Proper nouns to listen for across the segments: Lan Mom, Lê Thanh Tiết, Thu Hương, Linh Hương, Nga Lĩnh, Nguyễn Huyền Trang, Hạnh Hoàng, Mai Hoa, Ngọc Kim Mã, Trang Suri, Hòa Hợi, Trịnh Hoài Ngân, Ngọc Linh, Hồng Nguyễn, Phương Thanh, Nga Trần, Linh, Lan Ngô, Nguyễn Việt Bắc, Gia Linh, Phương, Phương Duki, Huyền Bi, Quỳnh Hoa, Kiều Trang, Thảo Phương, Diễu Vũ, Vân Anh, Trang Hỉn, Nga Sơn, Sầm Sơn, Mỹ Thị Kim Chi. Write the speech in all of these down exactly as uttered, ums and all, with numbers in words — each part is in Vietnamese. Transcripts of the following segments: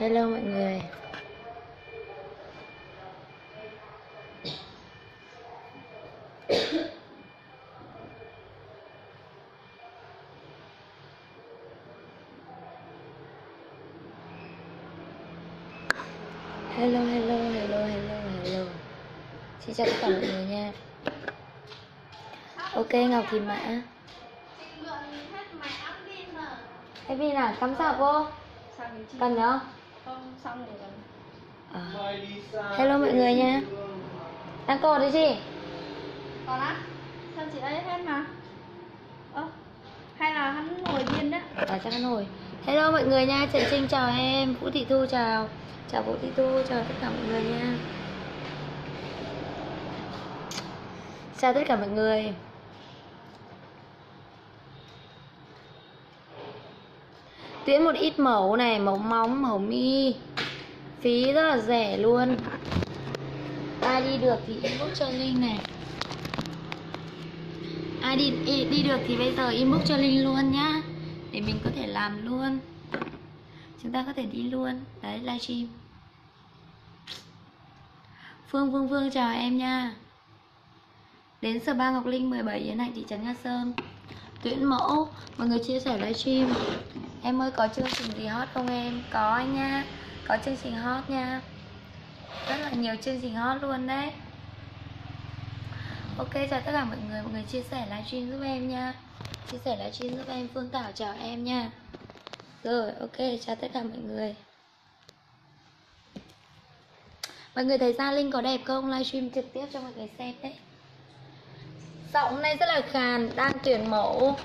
Hello mọi người. Hello, hello, hello, hello, hello. Xin chào tất cả mọi người nha. Ok, Ngọc Kim Mã. Cái pin à, cắm sao cô? Cần nữa không? Xong rồi à. Hello mọi người nha. Đang cột đấy chị? Còn á? Sao chị ấy hết mà? Ơ, hay là hắn ngồi điên đấy? À, chắc hắn ngồi. Hello mọi người nha, Trần Trinh chào em, Vũ Thị Thu chào. Chào Vũ Thị Thu, chào tất cả mọi người nha. Chào tất cả mọi người. Tuyển một ít mẫu này, mẫu móng, mẫu mi. Phí rất là rẻ luôn. Ai đi được thì inbox cho Linh này. Ai đi, đi được thì bây giờ inbox cho Linh luôn nhá. Để mình có thể làm luôn. Chúng ta có thể đi luôn. Đấy, livestream. Phương Phương Phương chào em nha. Đến sở ba Ngọc Linh, mười bảy Yến Hạnh, thị trấn Nga Sơn. Tuyển mẫu, mọi người chia sẻ livestream. Em ơi, có chương trình gì hot không em? Có anh nha, có chương trình hot nha. Rất là nhiều chương trình hot luôn đấy. Ok, chào tất cả mọi người. Mọi người chia sẻ livestream giúp em nha. Chia sẻ livestream giúp em. Phương Thảo chào em nha. Rồi, ok, chào tất cả mọi người. Mọi người thấy Gia Linh có đẹp không? Livestream trực tiếp cho mọi người xem đấy. Giọng hôm nay rất là khàn, đang tuyển mẫu.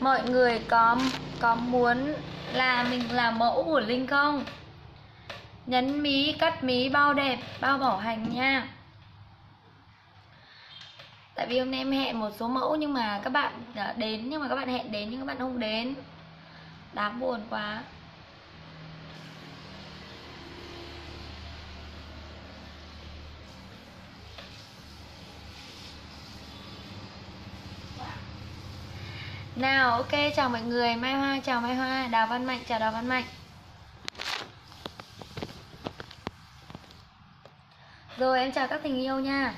Mọi người có có muốn là mình là mẫu của Linh không? Nhấn mí, cắt mí, bao đẹp, bao bảo hành nha. Tại vì hôm nay em hẹn một số mẫu nhưng mà các bạn đến, nhưng mà các bạn hẹn đến nhưng các bạn không đến. Đáng buồn quá. Nào, ok, chào mọi người. Mai Hoa, chào Mai Hoa. Đào Văn Mạnh, chào Đào Văn Mạnh. Rồi, em chào các tình yêu nha.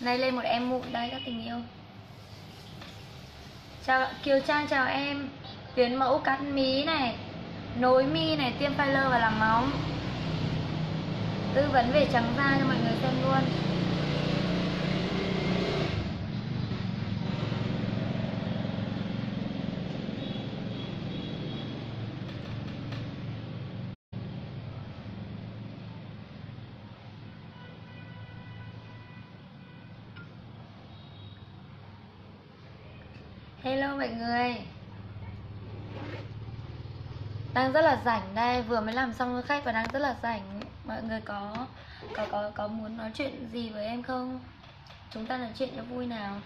Nay lên một em mụn đây các tình yêu. Chào Kiều Trang, chào em. Tuyến mẫu cắt mí này, nối mi này, tiêm filler và làm móng. Tư vấn về trắng da cho mọi người xem luôn. Hello mọi người. Đang rất là rảnh đây, vừa mới làm xong với khách và đang rất là rảnh. Mọi người có có có có muốn nói chuyện gì với em không? Chúng ta nói chuyện cho vui nào.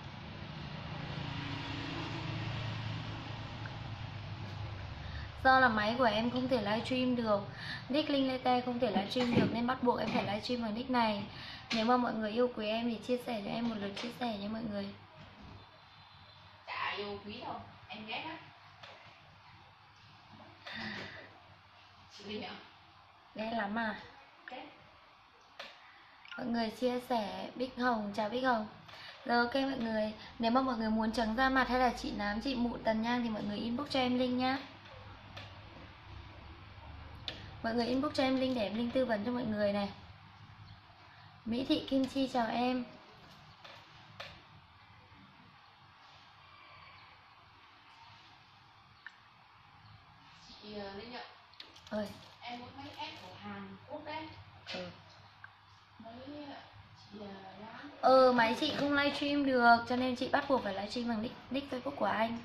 Do là máy của em không thể livestream được, nick Linh Lê Tê không thể livestream được nên bắt buộc em phải livestream bằng nick này. Nếu mà mọi người yêu quý em thì chia sẻ cho em một lượt chia sẻ nha mọi người. Chả yêu quý đâu, em ghét á. Ghét lắm à? Mọi người chia sẻ. Bích Hồng, chào Bích Hồng. Rồi, ok mọi người. Nếu mà mọi người muốn trắng da mặt hay là chị nám, chị mụn, tàn nhang thì mọi người inbox cho em Linh nhá. Mọi người inbox cho em Linh để em Linh tư vấn cho mọi người này. Mỹ Thị Kim Chi, chào em. Chị Linh ạ. Ừ. Em muốn mấy em của Hàn Quốc đấy. Ừ. Mấy chị đã... Ừ, máy chị không livestream được cho nên chị bắt buộc phải livestream bằng nick, nick Facebook của anh.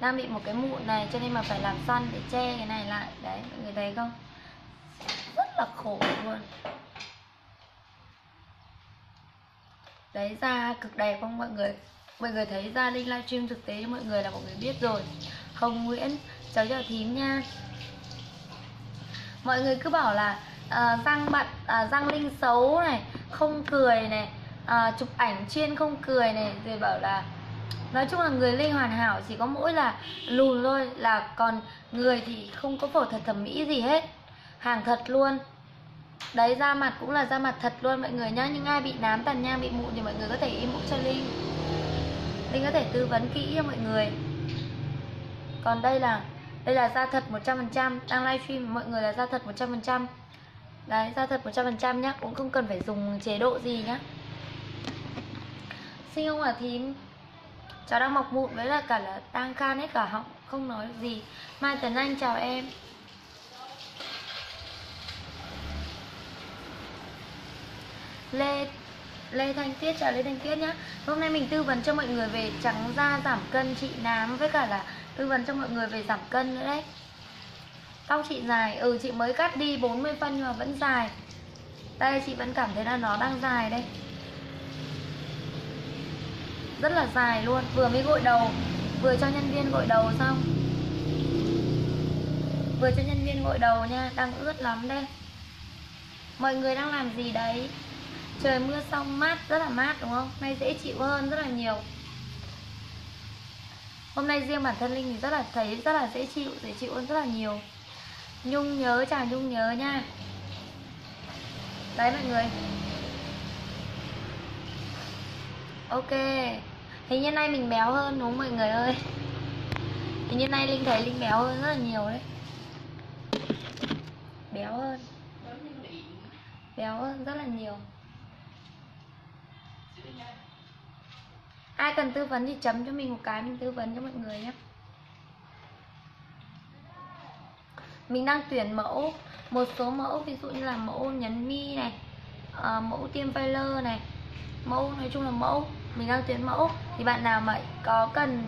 Đang bị một cái mụn này cho nên mà phải làm săn để che cái này lại. Đấy, mọi người thấy không? Rất là khổ luôn. Đấy, da cực đẹp không mọi người? Mọi người thấy da Linh livestream thực tế cho mọi người là mọi người biết rồi. Hồng Nguyễn, cháu chào thím nha. Mọi người cứ bảo là à, răng bặm, à, răng Linh xấu này, không cười này, à, chụp ảnh chuyên không cười này, rồi bảo là Nói chung là người Linh hoàn hảo, chỉ có mỗi là lùn thôi, là còn người thì không có phẫu thuật thẩm mỹ gì hết, hàng thật luôn. Đấy, da mặt cũng là da mặt thật luôn mọi người nhá. Những ai bị nám, tàn nhang, bị mụn thì mọi người có thể inbox cho Linh, Linh có thể tư vấn kỹ cho mọi người. Còn đây là đây là da thật một trăm phần trăm, đang livestream mọi người là da thật một trăm phần trăm. Đấy, da thật một trăm phần trăm nhá, cũng không cần phải dùng chế độ gì nhá. Xinh không hả thím? Cháu đang mọc mụn với là cả là đang khan hết cả họng, không nói gì. Mai Tấn Anh chào em. Lê Lê Thanh Tiết, chào Lê Thanh Tiết nhá. Hôm nay mình tư vấn cho mọi người về trắng da, giảm cân, trị nám, với cả là tư vấn cho mọi người về giảm cân nữa đấy. Tóc chị dài, ừ chị mới cắt đi bốn mươi phân nhưng mà vẫn dài. Đây chị vẫn cảm thấy là nó đang dài đây, rất là dài luôn. Vừa mới gội đầu, vừa cho nhân viên gội đầu xong, vừa cho nhân viên gội đầu nha, đang ướt lắm đây. Mọi người đang làm gì đấy? Trời mưa xong mát, rất là mát đúng không? Nay dễ chịu hơn rất là nhiều. Hôm nay riêng bản thân Linh thì rất là thấy rất là dễ chịu, dễ chịu hơn rất là nhiều. Nhung nhớ, chào Nhung nhớ nha. Đấy mọi người. Ok. Hình như nay mình béo hơn đúng không mọi người ơi? Hình như nay Linh thấy Linh béo hơn rất là nhiều đấy. Béo hơn. Béo hơn rất là nhiều. Ai cần tư vấn thì chấm cho mình một cái, mình tư vấn cho mọi người nhé. Mình đang tuyển mẫu, một số mẫu ví dụ như là mẫu nhấn mi này, à, mẫu tiêm filler này, mẫu nói chung là mẫu. Mình đang tuyển mẫu thì bạn nào mà có cần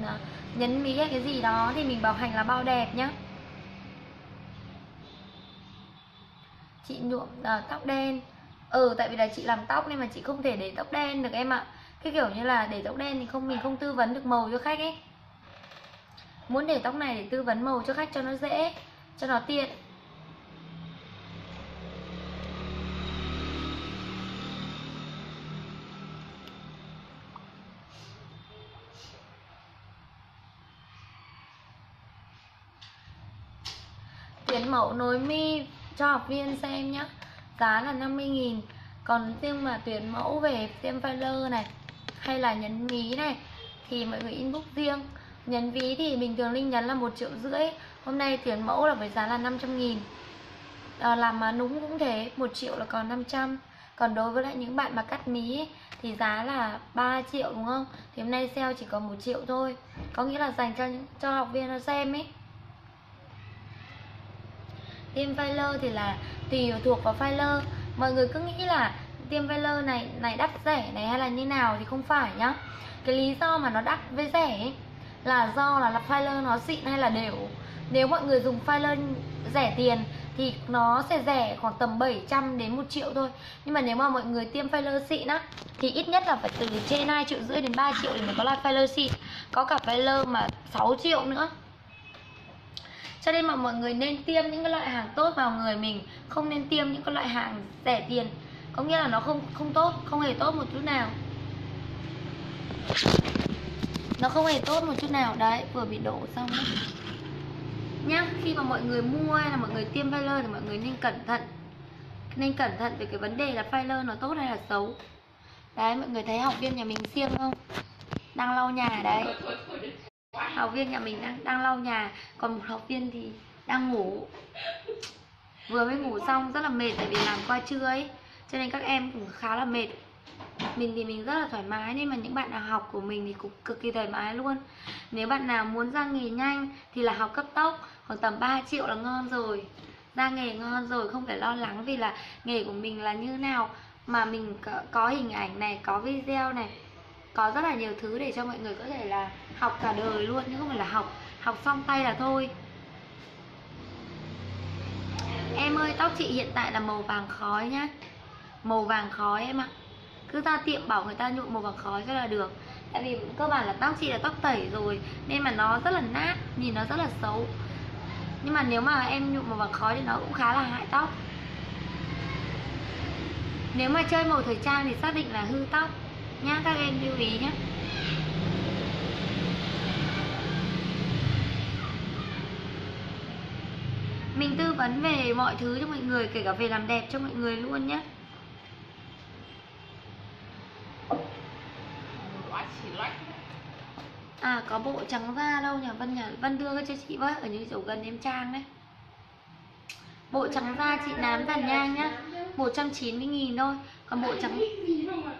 nhấn mi hay cái gì đó thì mình bảo hành là bao đẹp nhé. Chị nhuộm à, tóc đen. Ừ, tại vì là chị làm tóc nên mà chị không thể để tóc đen được em ạ. Cái kiểu như là để tóc đen thì không, mình không tư vấn được màu cho khách ấy. Muốn để tóc này để tư vấn màu cho khách cho nó dễ, cho nó tiện. Tuyển mẫu nối mi cho học viên xem nhá. Giá là năm mươi nghìn. Còn riêng mà tuyển mẫu về tiêm filler này hay là nhấn mí này thì mọi người inbox riêng. Nhấn ví thì bình thường Linh nhấn là một triệu rưỡi. Hôm nay tuyển mẫu là với giá là năm trăm nghìn. à, Làm mà núng cũng thế, một triệu là còn năm trăm. Còn đối với lại những bạn mà cắt mí thì giá là ba triệu đúng không? Thì hôm nay sale chỉ còn một triệu thôi. Có nghĩa là dành cho, cho học viên nó xem ấy. Tiêm filler thì là tùy thuộc vào filler. Mọi người cứ nghĩ là tiêm filler này này đắt rẻ này hay là như nào thì không phải nhá. Cái lý do mà nó đắt với rẻ ấy, là do là, là filler nó xịn hay là đều. Nếu mọi người dùng filler rẻ tiền thì nó sẽ rẻ khoảng tầm bảy trăm đến một triệu thôi. Nhưng mà nếu mà mọi người tiêm filler xịn á thì ít nhất là phải từ trên hai triệu rưỡi đến ba triệu thì mới có loại filler xịn. Có cả filler mà sáu triệu nữa. Cho nên mà mọi người nên tiêm những cái loại hàng tốt vào người mình, không nên tiêm những cái loại hàng rẻ tiền. Có nghĩa là nó không không tốt, không hề tốt một chút nào. Nó không hề tốt một chút nào. Đấy, vừa bị đổ xong đấy. Nhá, khi mà mọi người mua hay là mọi người tiêm filler thì mọi người nên cẩn thận. Nên cẩn thận về cái vấn đề là filler nó tốt hay là xấu. Đấy, mọi người thấy học viên nhà mình xiêm không? Đang lau nhà đấy. Học viên nhà mình đang, đang lau nhà. Còn một học viên thì đang ngủ. Vừa mới ngủ xong rất là mệt. Tại vì làm qua trưa ấy, cho nên các em cũng khá là mệt. Mình thì mình rất là thoải mái, nên mà những bạn nào học của mình thì cũng cực kỳ thoải mái luôn. Nếu bạn nào muốn ra nghề nhanh thì là học cấp tốc, khoảng tầm ba triệu là ngon rồi. Ra nghề ngon rồi, không phải lo lắng vì là nghề của mình là như nào. Mà mình có hình ảnh này, có video này, có rất là nhiều thứ để cho mọi người có thể là học cả đời luôn, chứ không phải là học học xong tay là thôi. Em ơi, tóc chị hiện tại là màu vàng khói nhá. Màu vàng khói em ạ. Cứ ra tiệm bảo người ta nhuộm màu vàng khói cái là được. Tại vì cơ bản là tóc chị là tóc tẩy rồi nên mà nó rất là nát, nhìn nó rất là xấu. Nhưng mà nếu mà em nhuộm màu vàng khói thì nó cũng khá là hại tóc. Nếu mà chơi màu thời trang thì xác định là hư tóc nhá, các em lưu ý nhá. Mình tư vấn về mọi thứ cho mọi người, kể cả về làm đẹp cho mọi người luôn nhé. À, có bộ trắng da đâu nhỉ Vân nhỉ? Vân đưa cái cho chị với, ở những chỗ gần em Trang đấy. Bộ trắng da chị nám dần nhang nhá, một trăm chín mươi nghìn thôi. Còn bộ trắng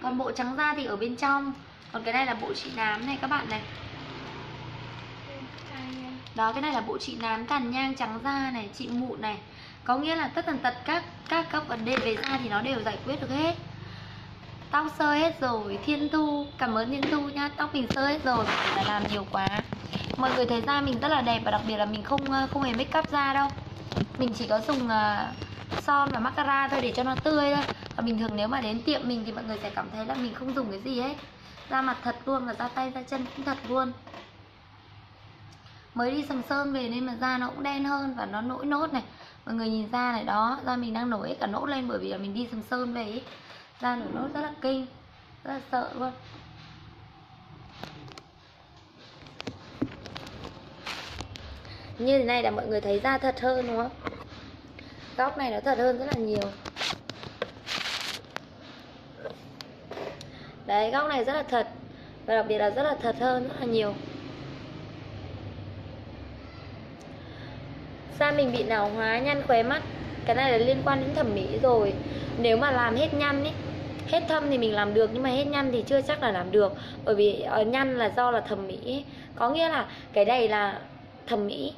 còn bộ trắng da thì ở bên trong. Còn cái này là bộ chị nám này các bạn này. Đó, cái này là bộ chị nám tàn nhang trắng da này, chị mụn này. Có nghĩa là tất tần tật các các các vấn đề về da thì nó đều giải quyết được hết. Tóc sơ hết rồi, Thiên Thu, cảm ơn Thiên Thu nha. Tóc mình sơ hết rồi, phải là làm nhiều quá. Mọi người thấy da mình rất là đẹp, và đặc biệt là mình không không hề make up da đâu. Mình chỉ có dùng uh, son và mascara thôi để cho nó tươi thôi. Và bình thường nếu mà đến tiệm mình thì mọi người sẽ cảm thấy là mình không dùng cái gì hết. Da mặt thật luôn, và da tay, da chân cũng thật luôn. Mới đi Sầm Sơn về nên mà da nó cũng đen hơn và nó nổi nốt này. Mọi người nhìn da này đó, da mình đang nổi cả nốt lên bởi vì là mình đi Sầm Sơn về ấy. Da nổi nốt rất là kinh, rất là sợ luôn. Như thế này là mọi người thấy da thật hơn đúng không? Góc này nó thật hơn rất là nhiều. Đấy, góc này rất là thật, và đặc biệt là rất là thật hơn rất là nhiều. Da mình bị lão hóa, nhăn khóe mắt, cái này là liên quan đến thẩm mỹ rồi. Nếu mà làm hết nhăn ý, hết thâm thì mình làm được, nhưng mà hết nhăn thì chưa chắc là làm được. Bởi vì nhăn là do là thẩm mỹ ý. Có nghĩa là cái này là thẩm mỹ,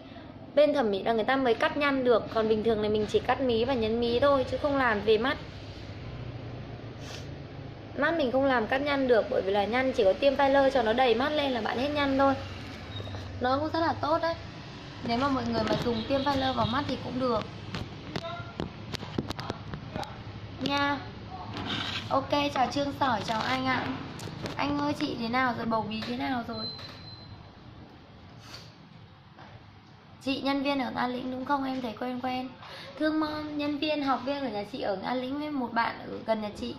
bên thẩm mỹ là người ta mới cắt nhăn được. Còn bình thường này mình chỉ cắt mí và nhấn mí thôi, chứ không làm về mắt. Mắt mình không làm cắt nhăn được, bởi vì là nhăn chỉ có tiêm filler cho nó đầy mắt lên là bạn hết nhăn thôi. Nó cũng rất là tốt đấy. Nếu mà mọi người mà dùng tiêm filler vào mắt thì cũng được nha. Ok, chào Trương Sỏi, chào anh ạ. Anh ơi, chị thế nào rồi, bầu bí thế nào rồi? Chị nhân viên ở Nga Lĩnh đúng không? Em thấy quen quen. Thương mong nhân viên học viên của nhà chị ở Nga Lĩnh với một bạn ở gần nhà chị.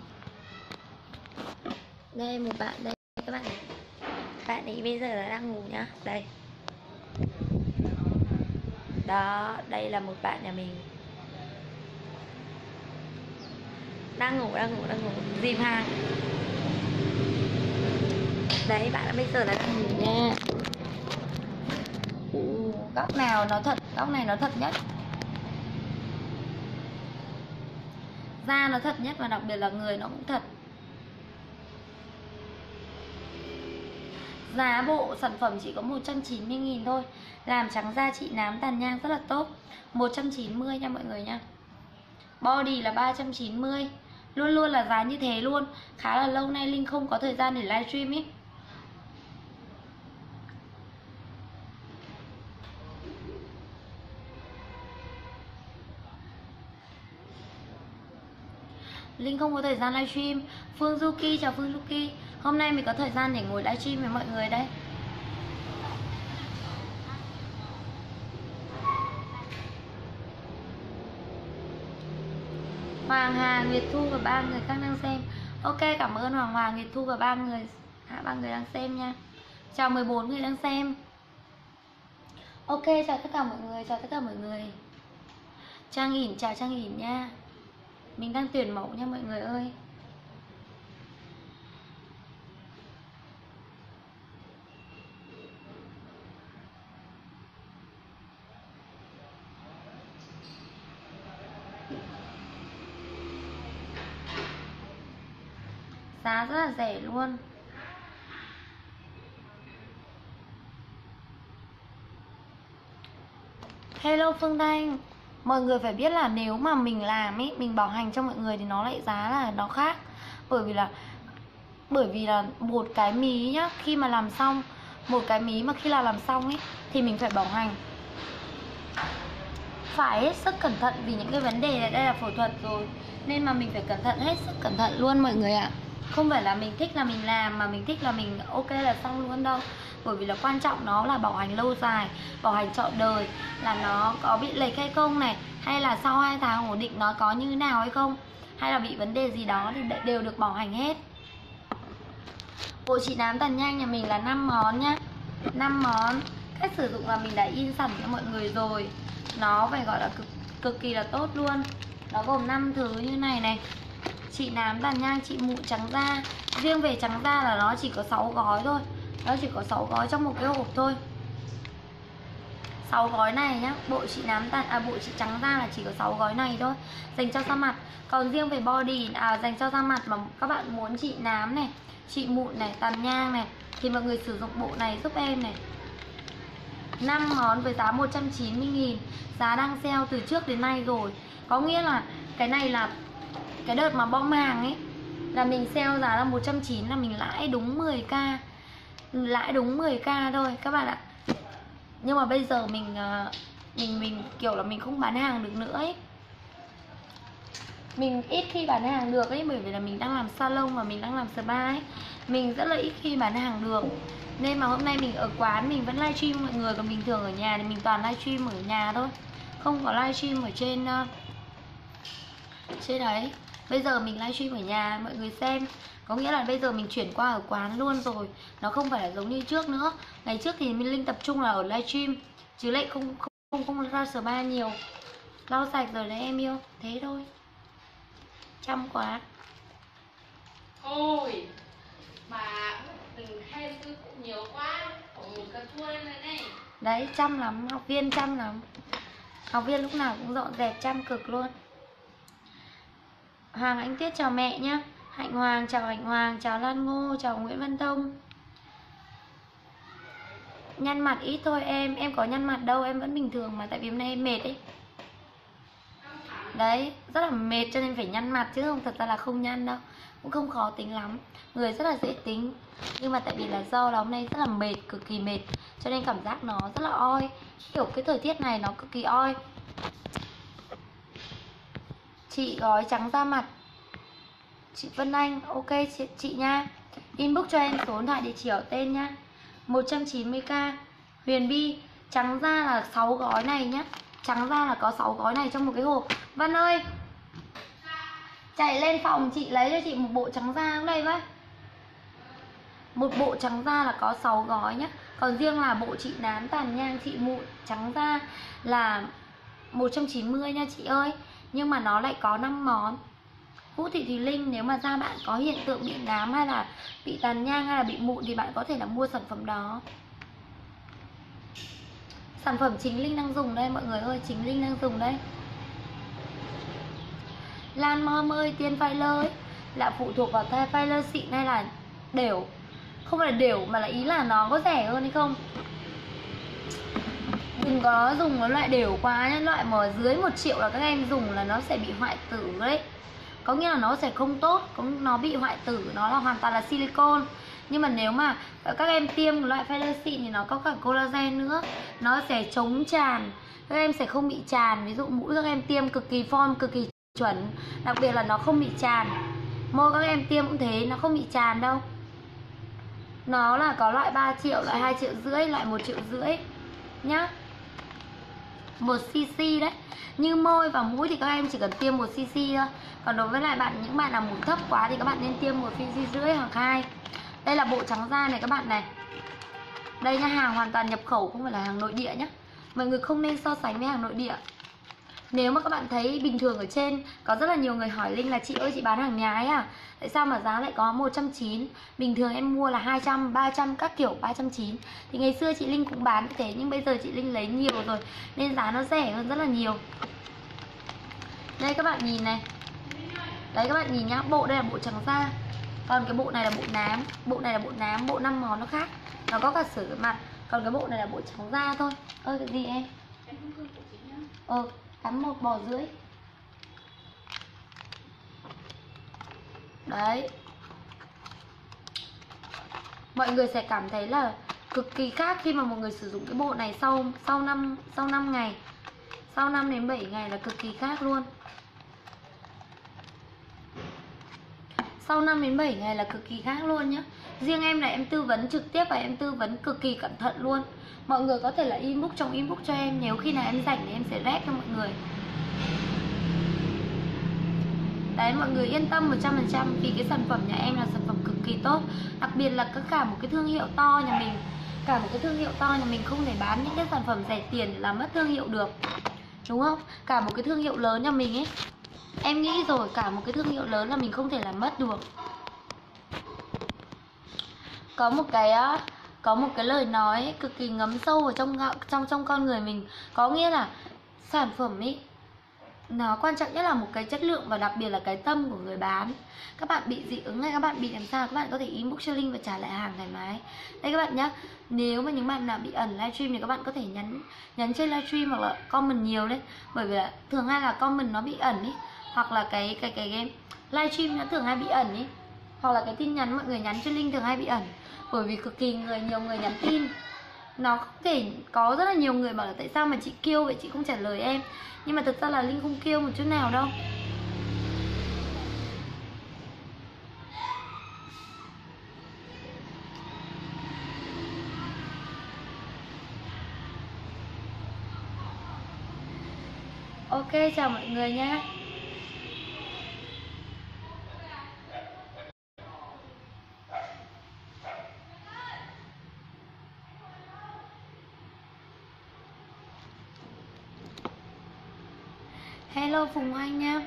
Đây, một bạn đây các bạn này. Bạn ấy bây giờ là đang ngủ nhá. Đây. Đó, đây là một bạn nhà mình. Đang ngủ, đang ngủ, đang ngủ, dìm hàng. Đấy, bạn đã bây giờ là đang ngủ nha. Góc nào nó thật, góc này nó thật nhất. Da nó thật nhất, và đặc biệt là người nó cũng thật. Giá bộ sản phẩm chỉ có một trăm chín mươi nghìn thôi. Làm trắng da chị nám tàn nhang rất là tốt, một trăm chín mươi nha mọi người nha. Body là ba trăm chín mươi. Luôn luôn là giá như thế luôn. Khá là lâu nay Linh không có thời gian để livestream ý. Linh không có thời gian livestream. Phương Duki, chào Phương Duki. Hôm nay mình có thời gian để ngồi livestream với mọi người đây. Hoàng Hà, Nguyệt Thu và ba người khác đang xem. Ok, cảm ơn Hoàng Hà, Nguyệt Thu và ba người à, ba người đang xem nha. Chào mười bốn người đang xem. Ok, chào tất cả mọi người, chào tất cả mọi người. Trang Hỉn, chào Trang Hỉn nha. Mình đang tuyển mẫu nha mọi người ơi. Giá rất là rẻ luôn. Hello Phương Thanh. Mọi người phải biết là nếu mà mình làm ý, mình bảo hành cho mọi người thì nó lại giá là nó khác. Bởi vì là Bởi vì là một cái mí nhá, khi mà làm xong, một cái mí mà khi là làm xong ý, thì mình phải bảo hành. Phải hết sức cẩn thận, vì những cái vấn đề này đây là phẫu thuật rồi, nên mà mình phải cẩn thận, hết sức cẩn thận luôn mọi người ạ. Không phải là mình thích là mình làm, mà mình thích là mình ok là xong luôn đâu. Bởi vì là quan trọng nó là bảo hành lâu dài, bảo hành trọn đời, là nó có bị lệch hay không này, hay là sau hai tháng ổn định nó có như nào hay không, hay là bị vấn đề gì đó thì đều được bảo hành hết. Bộ chị nám tàn nhang nhà mình là năm món nhá, năm món. Cách sử dụng là mình đã in sẵn cho mọi người rồi. nó phải gọi là cực cực kỳ là tốt luôn. Nó gồm năm thứ như này này: trị nám, tàn nhang, trị mụn, trắng da. Riêng về trắng da là nó chỉ có sáu gói thôi. Nó chỉ có sáu gói trong một cái hộp thôi. Sáu gói này nhá, bộ trị nám tàn à bộ trị trắng da là chỉ có sáu gói này thôi, dành cho da mặt. Còn riêng về body à dành cho da mặt mà các bạn muốn trị nám này, trị mụn này, tàn nhang này thì mọi người sử dụng bộ này giúp em này. Năm món với giá một trăm chín mươi nghìn, giá đang sale từ trước đến nay rồi. Có nghĩa là cái này là cái đợt mà bom hàng ấy, là mình sale giá là một trăm chín mươi, là mình lãi đúng mười k. Lãi đúng mười k thôi các bạn ạ. Nhưng mà bây giờ mình mình mình kiểu là mình không bán hàng được nữa ấy. Mình ít khi bán hàng được ấy, bởi vì là mình đang làm salon và mình đang làm spa ấy. Mình rất là ít khi bán hàng được. Nên mà hôm nay mình ở quán mình vẫn livestream mọi người, còn bình thường ở nhà thì mình toàn livestream ở nhà thôi. Không có livestream ở trên trên đấy. Bây giờ mình livestream ở nhà mọi người xem. Có nghĩa là bây giờ mình chuyển qua ở quán luôn rồi. Nó không phải là giống như trước nữa. Ngày trước thì mình Linh tập trung là ở livestream, chứ lại không không không, không ra spa nhiều. Lau sạch rồi đấy em yêu. Thế thôi. Chăm quá. Thôi mà mình hay cứ nhiều quá, còn một cái thua lên này này. Đấy, chăm lắm, học viên chăm lắm. Học viên lúc nào cũng dọn dẹp chăm cực luôn. Hoàng Anh Tiết chào mẹ nhá. Hạnh Hoàng chào Hạnh Hoàng, chào Lan Ngô, chào Nguyễn Văn Thông. Nhăn mặt ít thôi em, em có nhăn mặt đâu, em vẫn bình thường mà, tại vì hôm nay em mệt ấy. Đấy, rất là mệt cho nên phải nhăn mặt, chứ không thật ra là không nhăn đâu. Cũng không khó tính lắm, người rất là dễ tính. Nhưng mà tại vì là do là hôm nay rất là mệt, cực kỳ mệt, cho nên cảm giác nó rất là oi. Kiểu cái thời tiết này nó cực kỳ oi. Chị gói trắng da mặt. Chị Vân Anh, ok chị, chị nha. Inbox cho em số điện thoại, địa chỉ ở tên nha. Một trăm chín mươi k. Huyền Bi, trắng da là sáu gói này nhá. Trắng da là có sáu gói này trong một cái hộp. Vân ơi, chạy lên phòng chị lấy cho chị một bộ trắng da hôm nay với. Một bộ trắng da là có sáu gói nhá. Còn riêng là bộ chị nám, tàn nhang, chị mụn, trắng da là một trăm chín mươi nha chị ơi. Nhưng mà nó lại có năm món. Vũ Thị Thùy Linh, nếu mà da bạn có hiện tượng bị nám hay là bị tàn nhang hay là bị mụn thì bạn có thể là mua sản phẩm đó. Sản phẩm chính Linh đang dùng đây mọi người ơi, chính Linh đang dùng đây. Lan Mom ơi, tiên filler ấy là phụ thuộc vào thai filler xịn hay là đều? Không phải là đều mà là ý là nó có rẻ hơn hay không. Đừng có dùng cái loại đều quá nhá, loại mà dưới một triệu là các em dùng là nó sẽ bị hoại tử đấy. Có nghĩa là nó sẽ không tốt, nó bị hoại tử, nó là hoàn toàn là silicone. Nhưng mà nếu mà các em tiêm loại filler xịn thì nó có cả collagen nữa, nó sẽ chống tràn, các em sẽ không bị tràn. Ví dụ mũi các em tiêm cực kỳ form, cực kỳ chuẩn, đặc biệt là nó không bị tràn. Môi các em tiêm cũng thế, nó không bị tràn đâu. Nó là có loại ba triệu, loại hai triệu rưỡi, loại một triệu rưỡi nhá, một xê xê đấy. Như môi và mũi thì các em chỉ cần tiêm một xê xê thôi. Còn đối với lại bạn, những bạn nào mũi thấp quá thì các bạn nên tiêm một xê xê rưỡi hoặc hai. Đây là bộ trắng da này các bạn này. Đây nha, hàng hoàn toàn nhập khẩu, không phải là hàng nội địa nhá. Mọi người không nên so sánh với hàng nội địa. Nếu mà các bạn thấy bình thường ở trên, có rất là nhiều người hỏi Linh là chị ơi chị bán hàng nhà ấy à, tại sao mà giá lại có một trăm chín mươi? Bình thường em mua là hai trăm, ba trăm các kiểu, ba trăm chín mươi. Thì ngày xưa chị Linh cũng bán như thế, nhưng bây giờ chị Linh lấy nhiều rồi nên giá nó rẻ hơn rất là nhiều. Đây các bạn nhìn này. Đấy các bạn nhìn nhá, bộ đây là bộ trắng da. Còn cái bộ này là bộ nám. Bộ này là bộ nám, bộ năm món nó khác, nó có cả sửa mặt. Còn cái bộ này là bộ trắng da thôi. Ơi cái gì em? Em không thương của chị nhá. Ừ, cắm một bò rưỡi. Đấy, mọi người sẽ cảm thấy là cực kỳ khác khi mà mọi người sử dụng cái bộ này sau sau năm sau năm ngày, sau năm đến bảy ngày là cực kỳ khác luôn. Sau năm đến bảy ngày là cực kỳ khác luôn nhá. Riêng em này em tư vấn trực tiếp và em tư vấn cực kỳ cẩn thận luôn. Mọi người có thể là inbox trong inbox cho em, nếu khi nào em rảnh thì em sẽ rep cho mọi người. Đấy, mọi người yên tâm một trăm phần trăm vì cái sản phẩm nhà em là sản phẩm cực kỳ tốt. Đặc biệt là cả một cái thương hiệu to nhà mình, cả một cái thương hiệu to nhà mình không thể bán những cái sản phẩm rẻ tiền để làm mất thương hiệu được. đúng không? Cả một cái thương hiệu lớn nhà mình ấy. Em nghĩ rồi, cả một cái thương hiệu lớn là mình không thể làm mất được. Có một cái á, có một cái lời nói ấy, cực kỳ ngấm sâu vào trong trong trong con người mình. Có nghĩa là sản phẩm ấy, nó quan trọng nhất là một cái chất lượng và đặc biệt là cái tâm của người bán. Các bạn bị dị ứng hay các bạn bị làm sao, các bạn có thể inbox cho Linh và trả lại hàng thoải mái. Đây các bạn nhá, nếu mà những bạn nào bị ẩn livestream thì các bạn có thể nhắn nhắn trên livestream hoặc là comment nhiều đấy. Bởi vì là thường hay là comment nó bị ẩn ý, hoặc là cái cái cái, cái livestream nó thường hay bị ẩn ý, hoặc là cái tin nhắn mọi người nhắn cho Linh thường hay bị ẩn. Bởi vì cực kỳ người nhiều người nhắn tin, nó không thể có rất là nhiều người bảo là tại sao mà chị kêu vậy, chị không trả lời em. Nhưng mà thật ra là Linh không kêu một chút nào đâu. Ok, chào mọi người nhé. Hello Phùng Anh nha.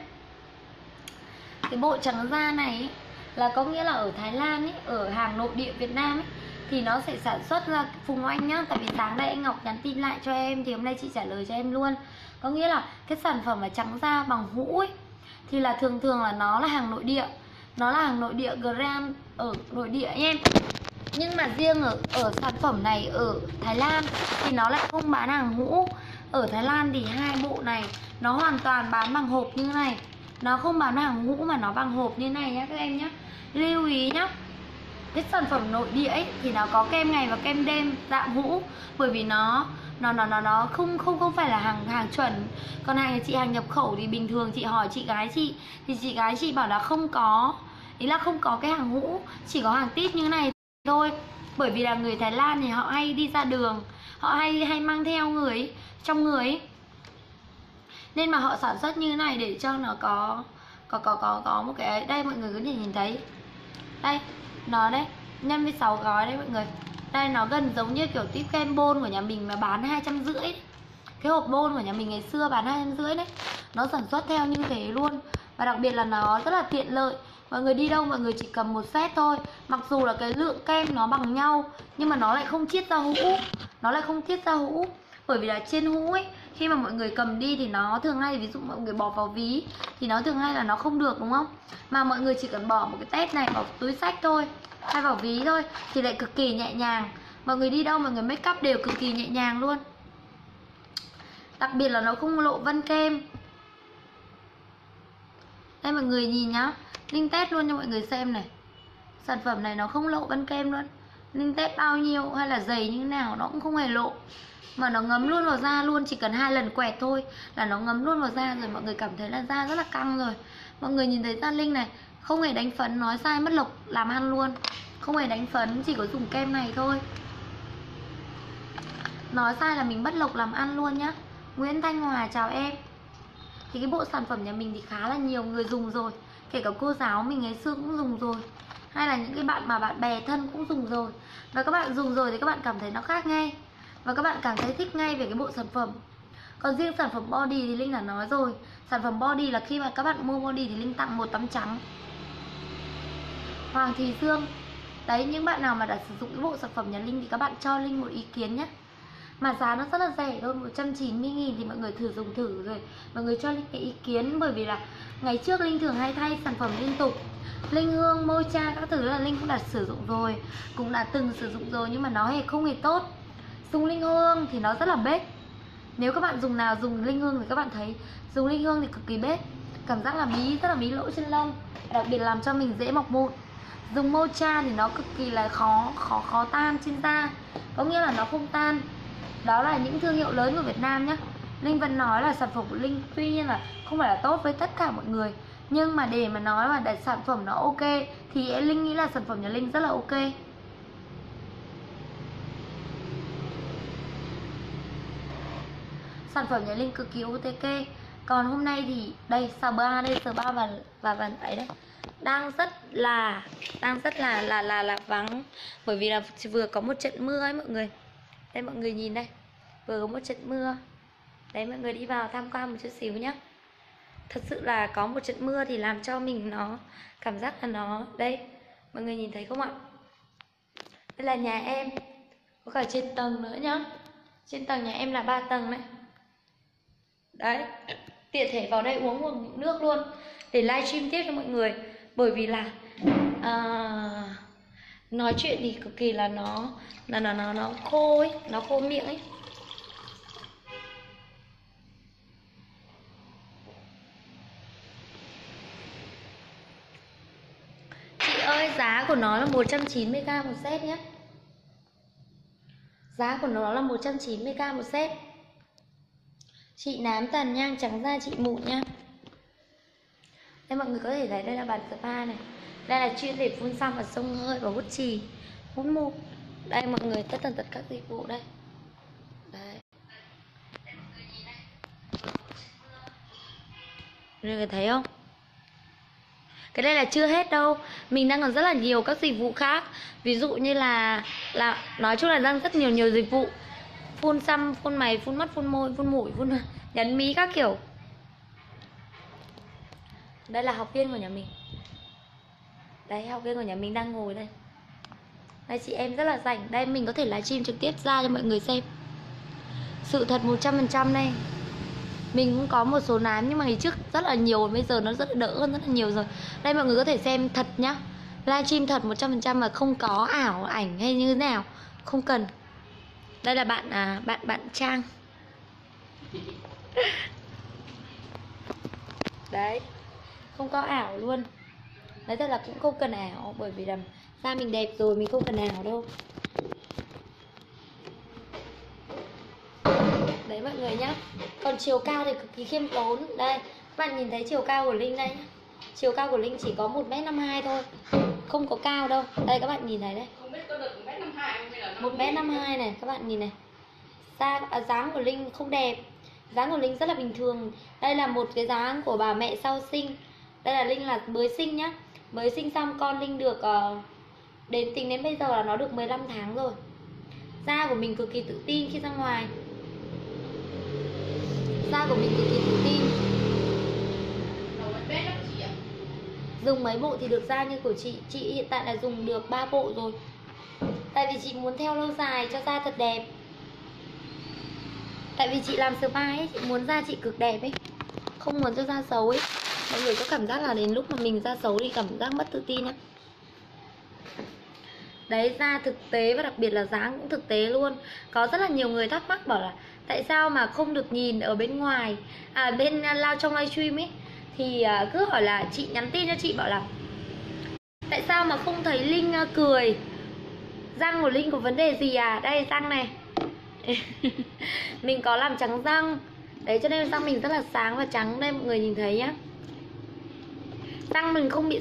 Cái bộ trắng da này ấy, là có nghĩa là ở Thái Lan ấy, ở hàng nội địa Việt Nam ấy, thì nó sẽ sản xuất ra. Phùng Anh nhá, tại vì sáng nay anh Ngọc nhắn tin lại cho em thì hôm nay chị trả lời cho em luôn. Có nghĩa là cái sản phẩm mà trắng da bằng hũ ấy, thì là thường thường là nó là hàng nội địa, nó là hàng nội địa gram ở nội địa em. Nhưng mà riêng ở, ở sản phẩm này ở Thái Lan thì nó lại không bán hàng hũ. Ở Thái Lan thì hai bộ này nó hoàn toàn bán bằng hộp như này, nó không bán hàng hũ mà nó bằng hộp như này nhá các em nhá. Lưu ý nhá, cái sản phẩm nội địa ấy thì nó có kem ngày và kem đêm dạng hũ, bởi vì nó nó nó nó nó không không không phải là hàng hàng chuẩn. Còn hàng chị hàng nhập khẩu thì bình thường chị hỏi chị gái chị thì chị gái chị bảo là không có, ý là không có cái hàng hũ, chỉ có hàng tít như này thôi. Bởi vì là người Thái Lan thì họ hay đi ra đường, họ hay hay mang theo người ấy, trong người ấy. Nên mà họ sản xuất như thế này để cho nó có có có có có một cái ấy. Đây mọi người có thể nhìn thấy. Đây, nó đấy, nhân với sáu gói đấy mọi người. Đây nó gần giống như kiểu tip kem bôn của nhà mình mà bán hai trăm rưỡi. Cái hộp bôn của nhà mình ngày xưa bán hai trăm rưỡi đấy. Nó sản xuất theo như thế luôn. Và đặc biệt là nó rất là tiện lợi. Mọi người đi đâu mọi người chỉ cầm một set thôi. Mặc dù là cái lượng kem nó bằng nhau nhưng mà nó lại không chiết ra hũ. Nó lại không tiết ra hũ. Bởi vì là trên hũ ấy, khi mà mọi người cầm đi thì nó thường hay, ví dụ mọi người bỏ vào ví thì nó thường hay là nó không được đúng không? Mà mọi người chỉ cần bỏ một cái test này vào túi sách thôi, hay vào ví thôi thì lại cực kỳ nhẹ nhàng. Mọi người đi đâu mọi người make up đều cực kỳ nhẹ nhàng luôn. Đặc biệt là nó không lộ vân kem. Đây mọi người nhìn nhá, Linh test luôn cho mọi người xem này. Sản phẩm này nó không lộ vân kem luôn. Linh test bao nhiêu hay là dày như thế nào nó cũng không hề lộ. Mà nó ngấm luôn vào da luôn, chỉ cần hai lần quẹt thôi là nó ngấm luôn vào da rồi. Mọi người cảm thấy là da rất là căng rồi. Mọi người nhìn thấy da Linh này, không hề đánh phấn, nói sai mất lộc làm ăn luôn. Không hề đánh phấn, chỉ có dùng kem này thôi. Nói sai là mình bất lộc làm ăn luôn nhá. Nguyễn Thanh Hòa chào em. Thì cái bộ sản phẩm nhà mình thì khá là nhiều người dùng rồi. Kể cả cô giáo mình ngày xưa cũng dùng rồi, hay là những cái bạn mà bạn bè thân cũng dùng rồi. Và các bạn dùng rồi thì các bạn cảm thấy nó khác ngay, và các bạn cảm thấy thích ngay về cái bộ sản phẩm. Còn riêng sản phẩm body thì Linh đã nói rồi. Sản phẩm body là khi mà các bạn mua body thì Linh tặng một tấm trắng. Hoàng Thị Dương. Đấy, những bạn nào mà đã sử dụng cái bộ sản phẩm nhà Linh thì các bạn cho Linh một ý kiến nhé. Mà giá nó rất là rẻ thôi, một trăm chín mươi nghìn thì mọi người thử dùng thử rồi mọi người cho Linh cái ý kiến. Bởi vì là ngày trước Linh thường hay thay sản phẩm liên tục. Linh Hương, Môi Cha các thứ là Linh cũng đã sử dụng rồi, cũng đã từng sử dụng rồi nhưng mà nó hề không hề tốt. Dùng Linh Hương thì nó rất là bết. Nếu các bạn dùng nào dùng Linh Hương thì các bạn thấy dùng Linh Hương thì cực kỳ bết. Cảm giác là bí, rất là bí lỗ chân lông, đặc biệt làm cho mình dễ mọc mụn. Dùng Môi Cha thì nó cực kỳ là khó khó khó tan trên da, có nghĩa là nó không tan. Đó là những thương hiệu lớn của Việt Nam nhé. Linh vẫn nói là sản phẩm của Linh tuy nhiên là không phải là tốt với tất cả mọi người, nhưng mà để mà nói là sản phẩm nó ok thì Linh nghĩ là sản phẩm nhà Linh rất là ok. Sản phẩm nhà Linh cực kỳ ô tê ca. Còn hôm nay thì đây sờ ba đây sờ ba và và và ấy đấy đang rất là đang rất là là là là vắng, bởi vì là vừa có một trận mưa ấy mọi người. Đây mọi người nhìn đây, vừa có một trận mưa Đấy, mọi người đi vào tham quan một chút xíu nhé. Thật sự là có một trận mưa thì làm cho mình nó cảm giác là nó... Đây, mọi người nhìn thấy không ạ? Đây là nhà em. Có cả trên tầng nữa nhá. Trên tầng nhà em là ba tầng này. Đấy, tiện thể vào đây uống một nước luôn để livestream tiếp cho mọi người. Bởi vì là à, nói chuyện thì cực kỳ là nó là nó nó nó khô ấy, nó khô miệng ấy. Chị ơi, giá của nó là một trăm chín mươi k một set nhé. Giá của nó là một trăm chín mươi k một set. Chị nám tàn nhang trắng da chị mụn nha. Đây, mọi người có thể thấy đây là bàn spa này. Đây là chuyên để phun xăm và xông hơi và hút trì, hút mụn. Đây, mọi người tất tần tật các dịch vụ đây. Đấy, mọi người thấy không? Cái đây là chưa hết đâu. Mình đang còn rất là nhiều các dịch vụ khác. Ví dụ như là là nói chung là đang rất nhiều nhiều dịch vụ. Phun xăm, phun mày, phun mắt, phun môi, phun mũi, phun nhấn mí các kiểu. Đây là học viên của nhà mình. Đấy, học viên của nhà mình đang ngồi đây. Đây, chị em rất là rảnh. Đây, mình có thể livestream trực tiếp ra cho mọi người xem. Sự thật một trăm phần trăm đây. Mình cũng có một số nám nhưng mà ngày trước rất là nhiều, bây giờ nó rất là đỡ hơn rất là nhiều rồi. Đây, mọi người có thể xem thật nhá. Livestream thật một trăm phần trăm mà không có ảo ảnh hay như thế nào, không cần. Đây là bạn à, bạn bạn Trang. Đấy, không có ảo luôn. Nói thật là cũng không cần ảo, bởi vì là da mình đẹp rồi mình không cần ảo đâu. Đấy mọi người nhá. Còn chiều cao thì cực kỳ khiêm tốn. Đây, các bạn nhìn thấy chiều cao của Linh đây nhá. Chiều cao của Linh chỉ có một mét năm mươi hai thôi. Không có cao đâu. Đây các bạn nhìn thấy đây. Không biết có được một mét năm mươi hai này, các bạn nhìn này. Da, à, dáng của Linh không đẹp. Dáng của Linh rất là bình thường. Đây là một cái dáng của bà mẹ sau sinh. Đây là Linh là mới sinh nhá. Mới sinh xong con Linh được uh, đến tính đến bây giờ là nó được mười lăm tháng rồi. Da của mình cực kỳ tự tin khi ra ngoài. Da của mình cực kỳ tự tin. Dùng mấy bộ thì được da như của chị. Chị hiện tại là dùng được ba bộ rồi. Tại vì chị muốn theo lâu dài cho da thật đẹp. Tại vì chị làm spa ấy, chị muốn da chị cực đẹp ấy, không muốn cho da xấu ấy. Mọi người có cảm giác là đến lúc mà mình da xấu thì cảm giác mất tự tin ấy. Đấy, da thực tế và đặc biệt là dáng cũng thực tế luôn. Có rất là nhiều người thắc mắc bảo là tại sao mà không được nhìn ở bên ngoài, à bên lao trong livestream ấy. Thì cứ hỏi là chị nhắn tin cho chị bảo là tại sao mà không thấy Linh cười, răng của Linh có vấn đề gì à? Đây răng này. Mình có làm trắng răng. Đấy, cho nên răng mình rất là sáng và trắng. Đây mọi người nhìn thấy nhá. Răng mình không bị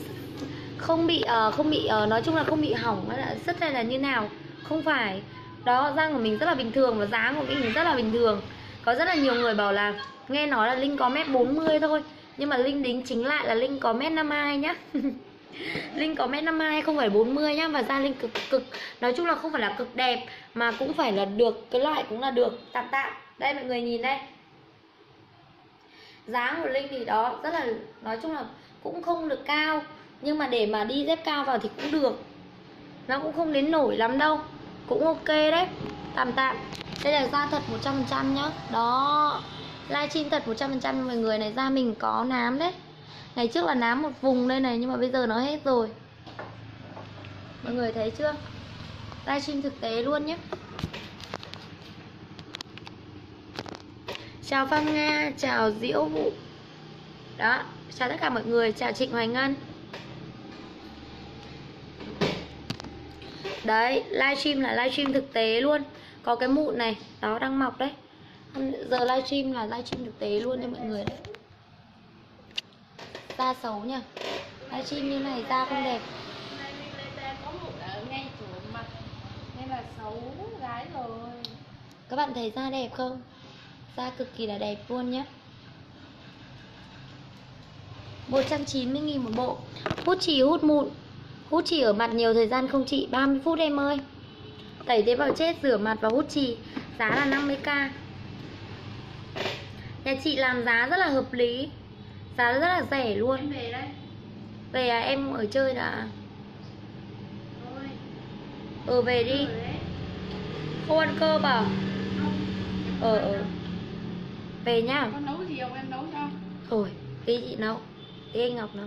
Không bị uh, không bị uh, nói chung là không bị hỏng hay là sứt hay là như nào. Không phải. Đó, răng của mình rất là bình thường và dáng của mình rất là bình thường. Có rất là nhiều người bảo là nghe nói là Linh có mét bốn mươi thôi, nhưng mà Linh đính chính lại là Linh có mét năm mươi hai nhá. Linh có mét năm mươi hai không phải bốn mươi nhá. Và da Linh cực cực, nói chung là không phải là cực đẹp mà cũng phải là được, cái loại cũng là được tạm tạm. Đây mọi người nhìn đây. Dáng của Linh thì đó, rất là, nói chung là cũng không được cao, nhưng mà để mà đi dép cao vào thì cũng được. Nó cũng không đến nổi lắm đâu, cũng ok đấy, tạm tạm. Đây là da thật một trăm phần trăm nhá. Đó, livestream thật một trăm phần trăm mọi người này. Da mình có nám đấy. Ngày trước là nám một vùng đây này, nhưng mà bây giờ nó hết rồi. Mọi người thấy chưa? Livestream thực tế luôn nhé. Chào Phan Nga, chào Diễu Vũ. Đó, chào tất cả mọi người, chào Trịnh Hoài Ngân. Đấy, livestream là livestream thực tế luôn. Có cái mụn này, đó đang mọc đấy. Giờ livestream là livestream thực tế luôn cho mọi người đấy. Da xấu nhỉ, livestream như này da không đẹp. Các bạn thấy da đẹp không? Da cực kỳ là đẹp luôn nhé. Một trăm chín mươi nghìn một bộ. Hút chỉ hút mụn. Hút chỉ ở mặt nhiều thời gian không chị? Ba mươi phút em ơi. Tẩy tế bào chết, rửa mặt và hút chỉ. Giá là năm mươi k. Nhà chị làm giá rất là hợp lý, giá rất là rẻ luôn. Em về đấy. Về à, em ở chơi đã. Thôi. Ừ về đi. Không ăn cơm à? Không. Ờ ờ. Về nhá. Con nấu gì không? Em nấu cho. Thôi, tí chị nấu, tí anh Ngọc nấu.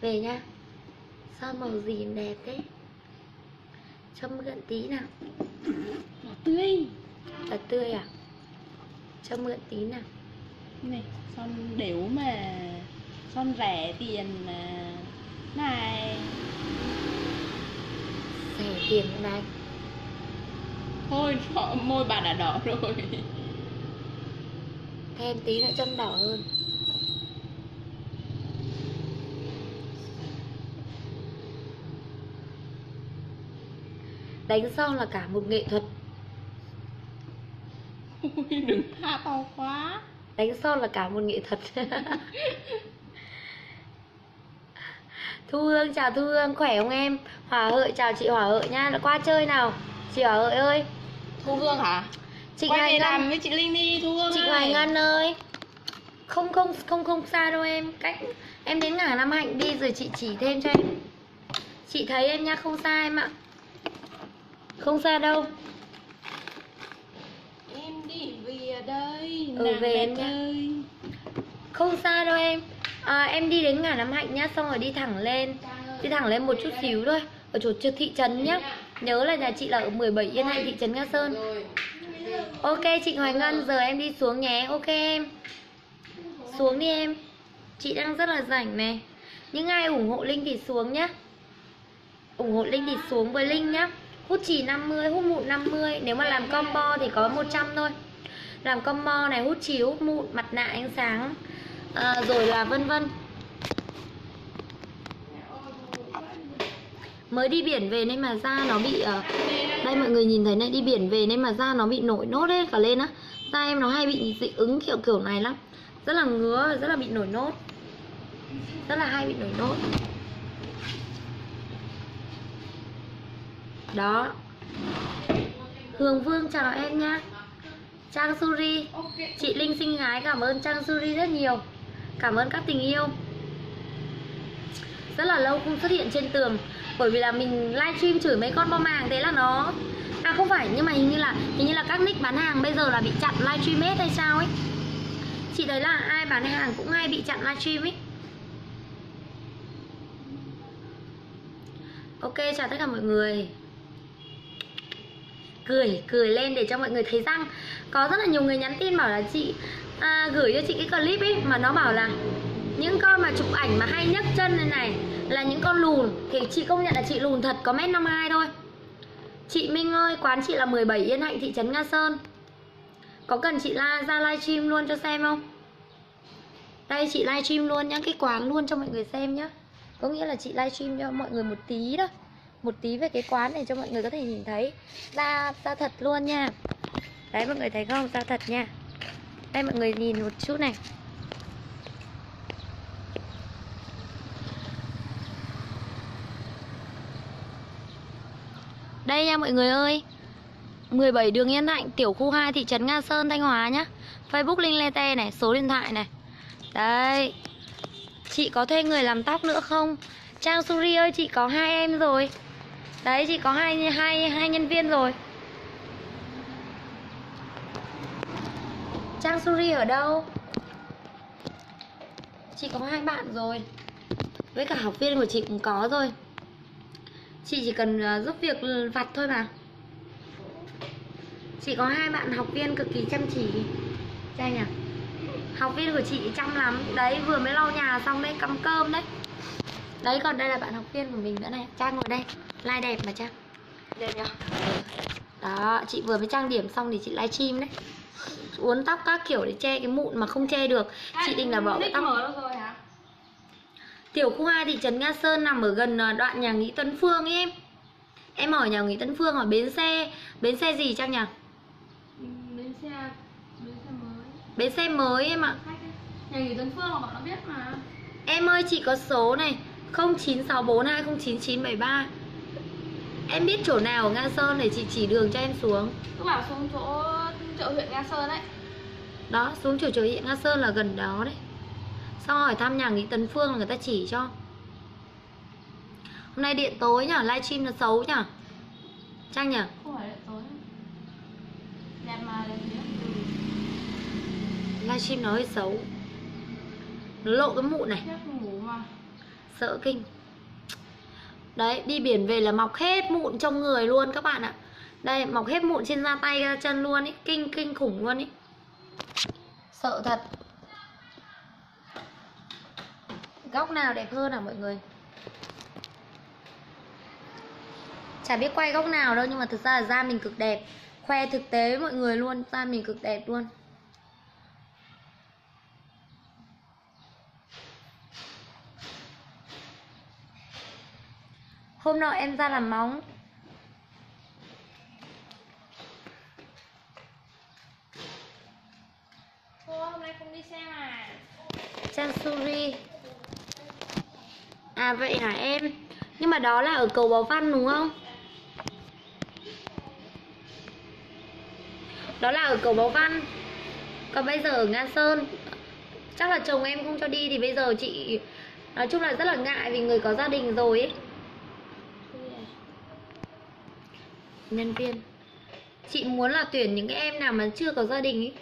Về nhá. Sao màu gì đẹp thế? Cho mượn tí nào. Là tươi. Là tươi à? Cho mượn tí nào. Này, son đều mà. Son rẻ tiền mà. Này. Rẻ tiền này. Thôi, môi bà đã đỏ rồi. Thêm tí nữa cho đỏ hơn. Đánh son là cả một nghệ thuật. Ui, đừng tha tao quá. Đánh son là cả một nghệ thuật. Thu Hương, chào Thu Hương, khỏe không em? Hòa Hợi, chào chị Hòa Hợi nha, là qua chơi nào. Chị Hòa Hợi ơi. Thu Hương hả? Trịnh Hoài Ngân với chị Linh đi Thu Hương. Trịnh Hoài Ngân ơi. Không không không không xa đâu em, cách em đến ngã Nam Hạnh đi rồi chị chỉ thêm cho em. Chị thấy em nha, không xa em ạ. Không xa đâu. Em đi về đây. Ừ về em nha. Không xa đâu em. À, em đi đến ngã Nam Hạnh nhá, xong rồi đi thẳng lên. Đi thẳng lên một chút xíu thôi. Ở chỗ thị trấn nhá. Nhớ là nhà chị là ở mười bảy Yến Hạnh, thị trấn Nga Sơn. Ok chị Hoài Ngân, giờ em đi xuống nhé. Ok em. Xuống đi em. Chị đang rất là rảnh này. Những ai ủng hộ Linh thì xuống nhá. Ủng hộ Linh thì xuống với Linh nhá. Hút chì năm mươi, hút mụn năm mươi. Nếu mà làm combo thì có một trăm thôi. Làm combo này hút chì, hút mụn, mặt nạ ánh sáng, à, rồi là vân vân. Mới đi biển về nên mà da nó bị uh... Đây mọi người nhìn thấy này, đi biển về nên mà da nó bị nổi nốt hết cả lên á. Da em nó hay bị dị ứng kiểu kiểu này lắm. Rất là ngứa, rất là bị nổi nốt. Rất là hay bị nổi nốt. Đó. Hương Vương chào em nhá. Trang Suri, chị Linh xinh gái, cảm ơn Trang Suri rất nhiều. Cảm ơn các tình yêu. Rất là lâu không xuất hiện trên tường, bởi vì là mình livestream chửi mấy con bom hàng thế là nó. À không phải, nhưng mà hình như là hình như là các nick bán hàng bây giờ là bị chặn livestream hết hay sao ấy. Chị thấy là ai bán hàng cũng hay bị chặn livestream ấy. Ok, chào tất cả mọi người. Cười, cười lên để cho mọi người thấy răng. Có rất là nhiều người nhắn tin bảo là chị à, gửi cho chị cái clip ấy mà nó bảo là những con mà chụp ảnh mà hay nhấc chân này này là những con lùn. Thì chị công nhận là chị lùn thật, có mét năm mươi hai thôi. Chị Minh ơi, quán chị là mười bảy Yên Hạnh, thị trấn Nga Sơn. Có cần chị la, ra livestream luôn cho xem không? Đây chị livestream luôn nhá, cái quán luôn cho mọi người xem nhá. Có nghĩa là chị livestream cho mọi người một tí đó. Một tí về cái quán này cho mọi người có thể nhìn thấy. Da, da thật luôn nha. Đấy mọi người thấy không, da thật nha. Đây mọi người nhìn một chút này. Đây nha mọi người ơi, mười bảy đường Yên Hạnh, tiểu khu hai, thị trấn Nga Sơn, Thanh Hóa nhá. Facebook Linh Lê Tê này, số điện thoại này. Đấy. Chị có thuê người làm tóc nữa không? Trang Suri ơi, chị có hai em rồi. Đấy, chị có hai, hai, hai nhân viên rồi. Trang Suri ở đâu? Chị có hai bạn rồi. Với cả học viên của chị cũng có rồi. Chị chỉ cần giúp việc vặt thôi mà. Chị có hai bạn học viên cực kỳ chăm chỉ. Trai nhỉ? Học viên của chị chăm lắm. Đấy, vừa mới lau nhà xong đấy, cắm cơm đấy. Đấy, còn đây là bạn học viên của mình nữa này. Trang ngồi đây, like đẹp mà Trang. Đẹp nhỉ? Đó, chị vừa mới trang điểm xong thì chị livestream đấy. Uốn tóc các kiểu để che cái mụn mà không che được. Ai, chị định là bỏ cái tóc rồi hả? Tiểu khu hai, thị trấn Nga Sơn, nằm ở gần đoạn nhà nghỉ Tân Phương ấy em. Em hỏi nhà nghỉ Tân Phương, hỏi bến xe. Bến xe gì Trang nhỉ? Bến xe, bến xe mới. Bến xe mới em ạ. Nhà nghỉ Tân Phương là bọn nó biết mà. Em ơi, chị có số này không chín sáu bốn hai không chín chín bảy ba. Em biết chỗ nào ở Nga Sơn để chị chỉ đường cho em xuống. Cứ bảo xuống chỗ chợ huyện Nga Sơn đấy. Đó, xuống chỗ chợ huyện Nga Sơn là gần đó đấy. Xong hỏi thăm nhà nghỉ Tấn Phương là người ta chỉ cho. Hôm nay điện tối nhở, livestream nó xấu nhở Trang nhở? Không phải điện tối. Đẹp mà đẹp thế. Ừ. Livestream nó hơi xấu. Nó lộ cái mụn này. Ngủ mà. Sợ kinh. Đấy, đi biển về là mọc hết mụn trong người luôn các bạn ạ. Đây, mọc hết mụn trên da tay ra chân luôn ý. Kinh kinh khủng luôn ý. Sợ thật. Góc nào đẹp hơn hả mọi người? Chả biết quay góc nào đâu, nhưng mà thực ra là da mình cực đẹp. Khoe thực tế với mọi người luôn, da mình cực đẹp luôn. Hôm nọ em ra làm móng. Cô hôm nay không đi xem à? Trang Suri. À vậy hả em? Nhưng mà đó là ở cầu Báu Văn đúng không? Đó là ở cầu Báu Văn. Còn bây giờ ở Nga Sơn. Chắc là chồng em không cho đi. Thì bây giờ chị nói chung là rất là ngại vì người có gia đình rồi ấy. Nhân viên. Chị muốn là tuyển những cái em nào mà chưa có gia đình ấy.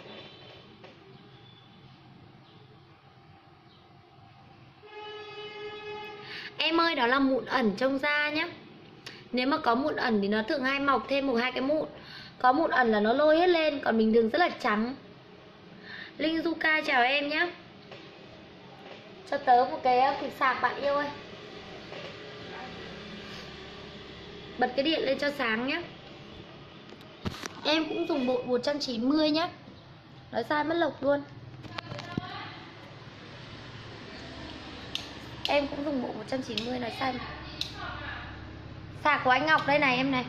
Em ơi, đó là mụn ẩn trong da nhá. Nếu mà có mụn ẩn thì nó thường hay mọc thêm một hai cái mụn. Có mụn ẩn là nó lôi hết lên, còn bình thường rất là trắng. Linh Duka chào em nhá. Cho tớ một cái cục sạc bạn yêu ơi. Bật cái điện lên cho sáng nhá. Em cũng dùng bộ một trăm chín mươi nhá. Nói sai mất lộc luôn. Em cũng dùng bộ một trăm chín mươi, nói sai. Sạc của anh Ngọc đây này em này.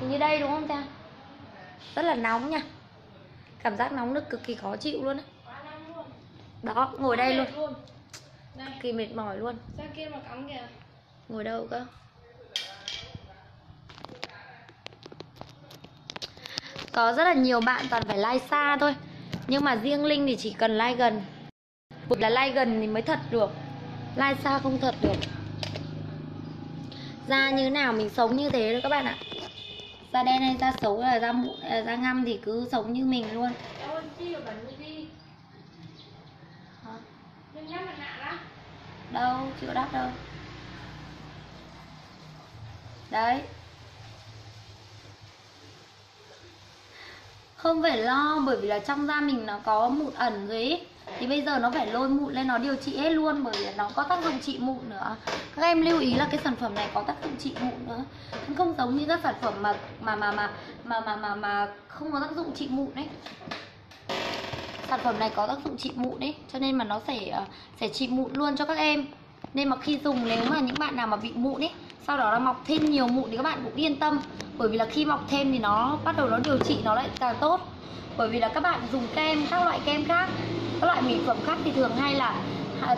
Hình như đây đúng không ta? Rất là nóng nha. Cảm giác nóng nực cực kỳ khó chịu luôn á. Đó, ngồi đây luôn. Cực kỳ mệt mỏi luôn. Kia mà cắm kìa. Ngồi đâu cơ? Có rất là nhiều bạn toàn phải like xa thôi. Nhưng mà riêng Linh thì chỉ cần like gần. Một là like gần thì mới thật được. Like xa không thật được. Da như nào mình sống như thế đó các bạn ạ. Da đen hay da xấu là da mụn, da ngăm thì cứ sống như mình luôn. Đâu, chưa đắp đâu. Đấy. Không phải lo, bởi vì là trong da mình nó có mụn ẩn rồi ý. Thì bây giờ nó phải lôi mụn lên, nó điều trị hết luôn. Bởi vì nó có tác dụng trị mụn nữa. Các em lưu ý là cái sản phẩm này có tác dụng trị mụn nữa. Không giống như các sản phẩm mà mà mà mà mà mà, mà, mà không có tác dụng trị mụn đấy. Sản phẩm này có tác dụng trị mụn đấy, cho nên mà nó sẽ sẽ trị mụn luôn cho các em. Nên mà khi dùng, nếu mà những bạn nào mà bị mụn ấy, sau đó nó mọc thêm nhiều mụn thì các bạn cũng yên tâm. Bởi vì là khi mọc thêm thì nó bắt đầu nó điều trị nó lại càng tốt. Bởi vì là các bạn dùng kem, các loại kem khác, các loại mỹ phẩm khác thì thường hay là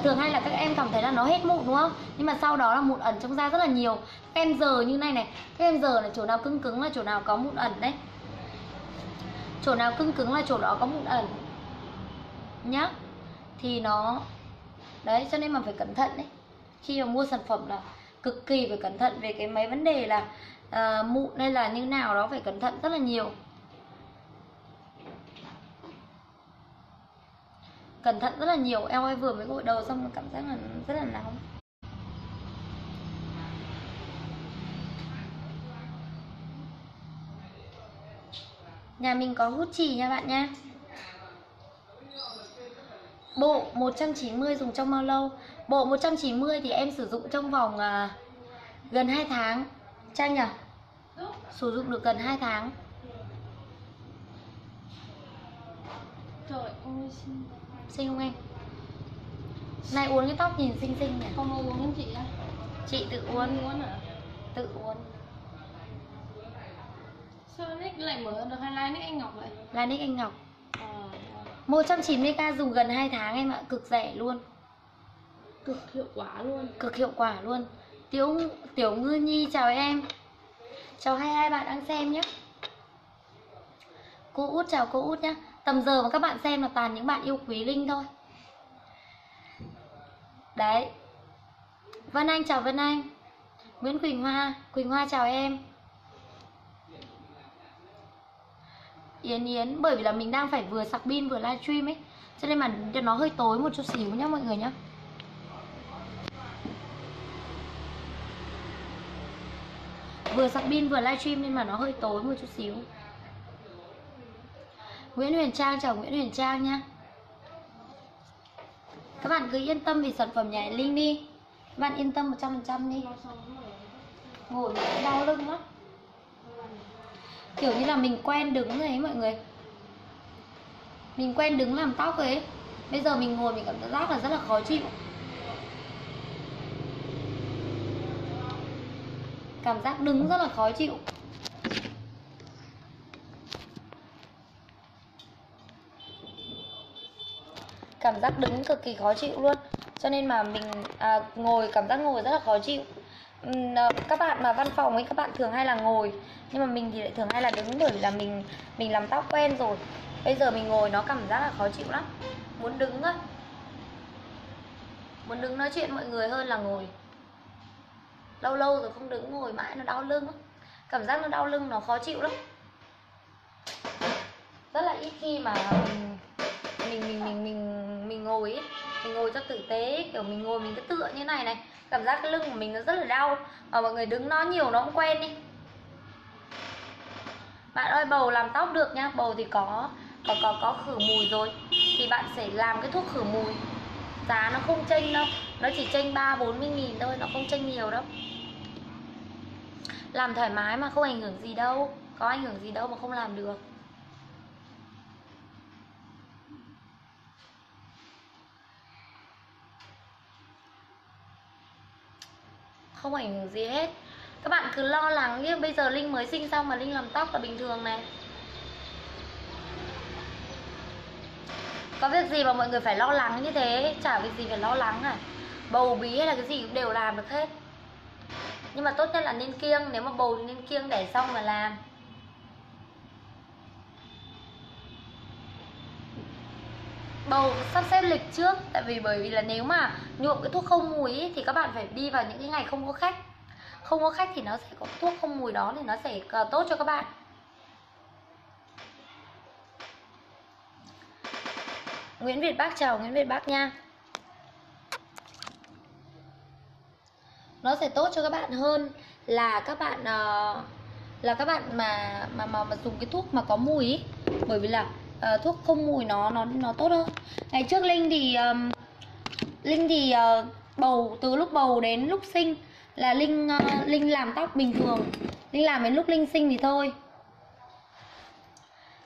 Thường hay là các em cảm thấy là nó hết mụn đúng không? Nhưng mà sau đó là mụn ẩn trong da rất là nhiều. Các em giờ như này này, các em giờ là chỗ nào cứng cứng là chỗ nào có mụn ẩn đấy. Chỗ nào cứng cứng là chỗ đó có mụn ẩn nhá. Thì nó đấy, cho nên mà phải cẩn thận đấy. Khi mà mua sản phẩm là cực kỳ phải cẩn thận về cái mấy vấn đề là à, mụn hay là như nào đó, phải cẩn thận rất là nhiều. Cẩn thận rất là nhiều. Em ơi, vừa mới gội đầu xong cảm giác là rất là nóng. Nhà mình có hút chỉ nha bạn nha. Bộ một trăm chín mươi dùng trong bao lâu? Bộ một trăm chín mươi thì em sử dụng trong vòng à, gần hai tháng. Trang nhỉ? Sử dụng được gần hai tháng. Trời ơi, xinh. Xinh không em? Này uốn cái tóc nhìn xinh xinh nhỉ? Không uốn không chị á? Chị tự uốn. Uốn à? Tự uốn. Sao nick lại mở được hay like nick anh Ngọc vậy? Like nick anh Ngọc. một trăm chín mươi k dùng gần hai tháng em ạ, cực rẻ luôn. Cực hiệu quả luôn. Cực hiệu quả luôn. Tiểu Tiểu Ngư Nhi chào em. Chào hai hai bạn đang xem nhé. Cô Út chào cô Út nhá. Tầm giờ mà các bạn xem là toàn những bạn yêu quý Linh thôi. Đấy. Vân Anh chào Vân Anh. Nguyễn Quỳnh Hoa, Quỳnh Hoa chào em. Yến Yến, bởi vì là mình đang phải vừa sạc pin vừa livestream ấy, cho nên mà nó hơi tối một chút xíu nhá mọi người nhá. Vừa sạc pin vừa livestream nên mà nó hơi tối một chút xíu. Nguyễn Huyền Trang chào Nguyễn Huyền Trang nha. Các bạn cứ yên tâm vì sản phẩm nhà Linh đi. Các bạn yên tâm một trăm phần trăm đi. Ngồi đau lưng lắm. Kiểu như là mình quen đứng rồi ấy mọi người. Mình quen đứng làm tóc rồi ấy. Bây giờ mình ngồi mình cảm giác là rất là khó chịu. Cảm giác đứng rất là khó chịu. Cảm giác đứng cực kỳ khó chịu luôn. Cho nên mà mình à, ngồi, cảm giác ngồi rất là khó chịu. Các bạn mà văn phòng ấy, các bạn thường hay là ngồi. Nhưng mà mình thì lại thường hay là đứng. Bởi vì là mình mình làm tóc quen rồi. Bây giờ mình ngồi nó cảm giác là khó chịu lắm. Muốn đứng á, muốn đứng nói chuyện mọi người hơn là ngồi. Lâu lâu rồi không đứng, ngồi mãi nó đau lưng á. Cảm giác nó đau lưng, nó khó chịu lắm. Rất là ít khi mà mình Mình, mình, mình, mình, mình ngồi ấy. Mình ngồi cho tử tế, kiểu mình ngồi mình cứ tựa như này này. Cảm giác cái lưng của mình nó rất là đau. Mà mọi người đứng nó nhiều nó cũng quen đi. Bạn ơi, bầu làm tóc được nha. Bầu thì có Có có có khử mùi rồi. Thì bạn sẽ làm cái thuốc khử mùi. Giá nó không chênh đâu. Nó chỉ chênh ba bốn mươi nghìn thôi. Nó không chênh nhiều đâu. Làm thoải mái mà không ảnh hưởng gì đâu. Có ảnh hưởng gì đâu mà không làm được. Không ảnh hưởng gì hết. Các bạn cứ lo lắng nhé. Bây giờ Linh mới sinh xong mà Linh làm tóc là bình thường này. Có việc gì mà mọi người phải lo lắng như thế. Chả việc gì phải lo lắng cả. Bầu bí hay là cái gì cũng đều làm được hết. Nhưng mà tốt nhất là nên kiêng. Nếu mà bầu thì nên kiêng để xong mà làm. Bầu sắp xếp lịch trước. Tại vì bởi vì là nếu mà nhuộm cái thuốc không mùi ý, thì các bạn phải đi vào những cái ngày không có khách. Không có khách thì nó sẽ có thuốc không mùi đó, thì nó sẽ tốt cho các bạn. Nguyễn Việt Bắc chào Nguyễn Việt Bắc nha. Nó sẽ tốt cho các bạn hơn là các bạn là các bạn mà mà mà, mà dùng cái thuốc mà có mùi ý. Bởi vì là À, thuốc không mùi nó nó nó tốt hơn. Ngày trước Linh thì um, Linh thì uh, bầu từ lúc bầu đến lúc sinh là Linh uh, Linh làm tóc bình thường. Linh làm đến lúc Linh sinh thì thôi.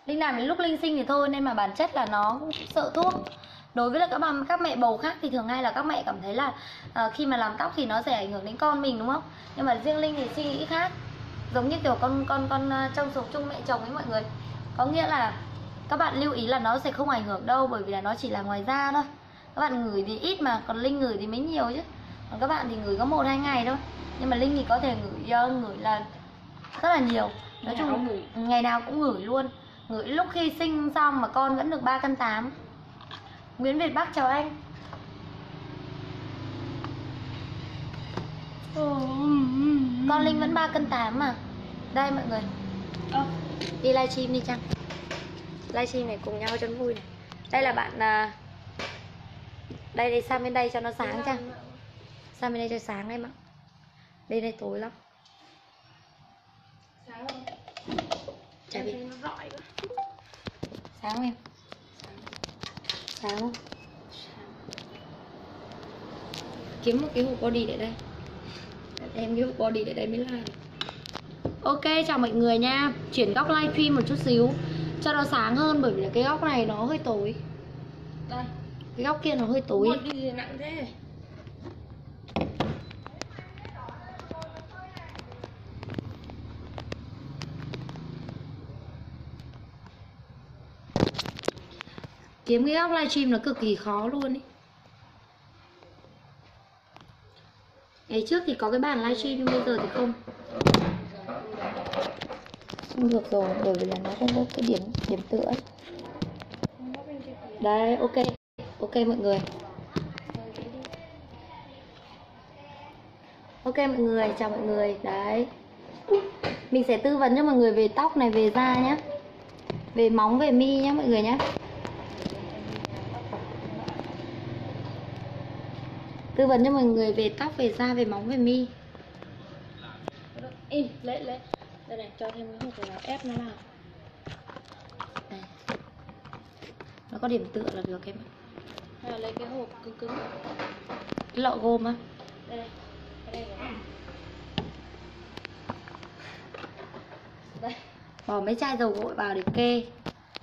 Linh làm đến lúc Linh sinh thì thôi nên mà bản chất là nó cũng sợ thuốc. Đối với là các bà, các mẹ bầu khác thì thường hay là các mẹ cảm thấy là uh, khi mà làm tóc thì nó sẽ ảnh hưởng đến con mình đúng không? Nhưng mà riêng Linh thì suy nghĩ khác. Giống như kiểu con con con uh, trong sống chung mẹ chồng ấy mọi người. Có nghĩa là các bạn lưu ý là nó sẽ không ảnh hưởng đâu. Bởi vì là nó chỉ là ngoài da thôi. Các bạn ngửi thì ít mà. Còn Linh ngửi thì mới nhiều chứ. Còn các bạn thì ngửi có một hai ngày thôi. Nhưng mà Linh thì có thể ngửi, ngửi là rất là nhiều. Nói chung ngửi, ngày nào cũng ngửi luôn. Ngửi lúc khi sinh xong mà con vẫn được ba cân tám. Nguyễn Việt Bắc chào anh. Con Linh vẫn ba cân tám mà. Đây mọi người, đi livestream đi chăng. Livestream này cùng nhau cho nó vui này. Đây là bạn à... Đây đây sang bên đây cho nó sáng chăng. Sang bên đây cho sáng em ạ. Đây đây tối lắm. Sáng không? Chả biết. Sáng không em? Sáng không? Kiếm một cái hộp body để đây. Em cái hộp body để đây mới làm. Ok chào mọi người nha. Chuyển góc livestream một chút xíu cho nó sáng hơn, bởi vì là cái góc này nó hơi tối. Đây. Cái góc kia nó hơi tối. Một đi nặng thế. Kiếm cái góc livestream nó cực kỳ khó luôn ý. Ngày trước thì có cái bàn livestream nhưng bây giờ thì không. xung ngược rồi, bởi vì là nó không có cái điểm điểm tựa ấy. Đấy, ok, ok mọi người. Ok mọi người, chào mọi người. Đấy, mình sẽ tư vấn cho mọi người về tóc này, về da nhé, về móng, về mi nhé mọi người nhé. Tư vấn cho mọi người về tóc, về da, về móng, về mi. Im, lấy, lấy. Đây này, cho thêm cái hộp để nó ép nó vào. Đây. Nó có điểm tựa là được em ạ. Hay là lấy cái hộp cứng cứng. Cái lọ gôm á. Đây này, đây này. Đây. Bỏ mấy chai dầu gội vào để kê.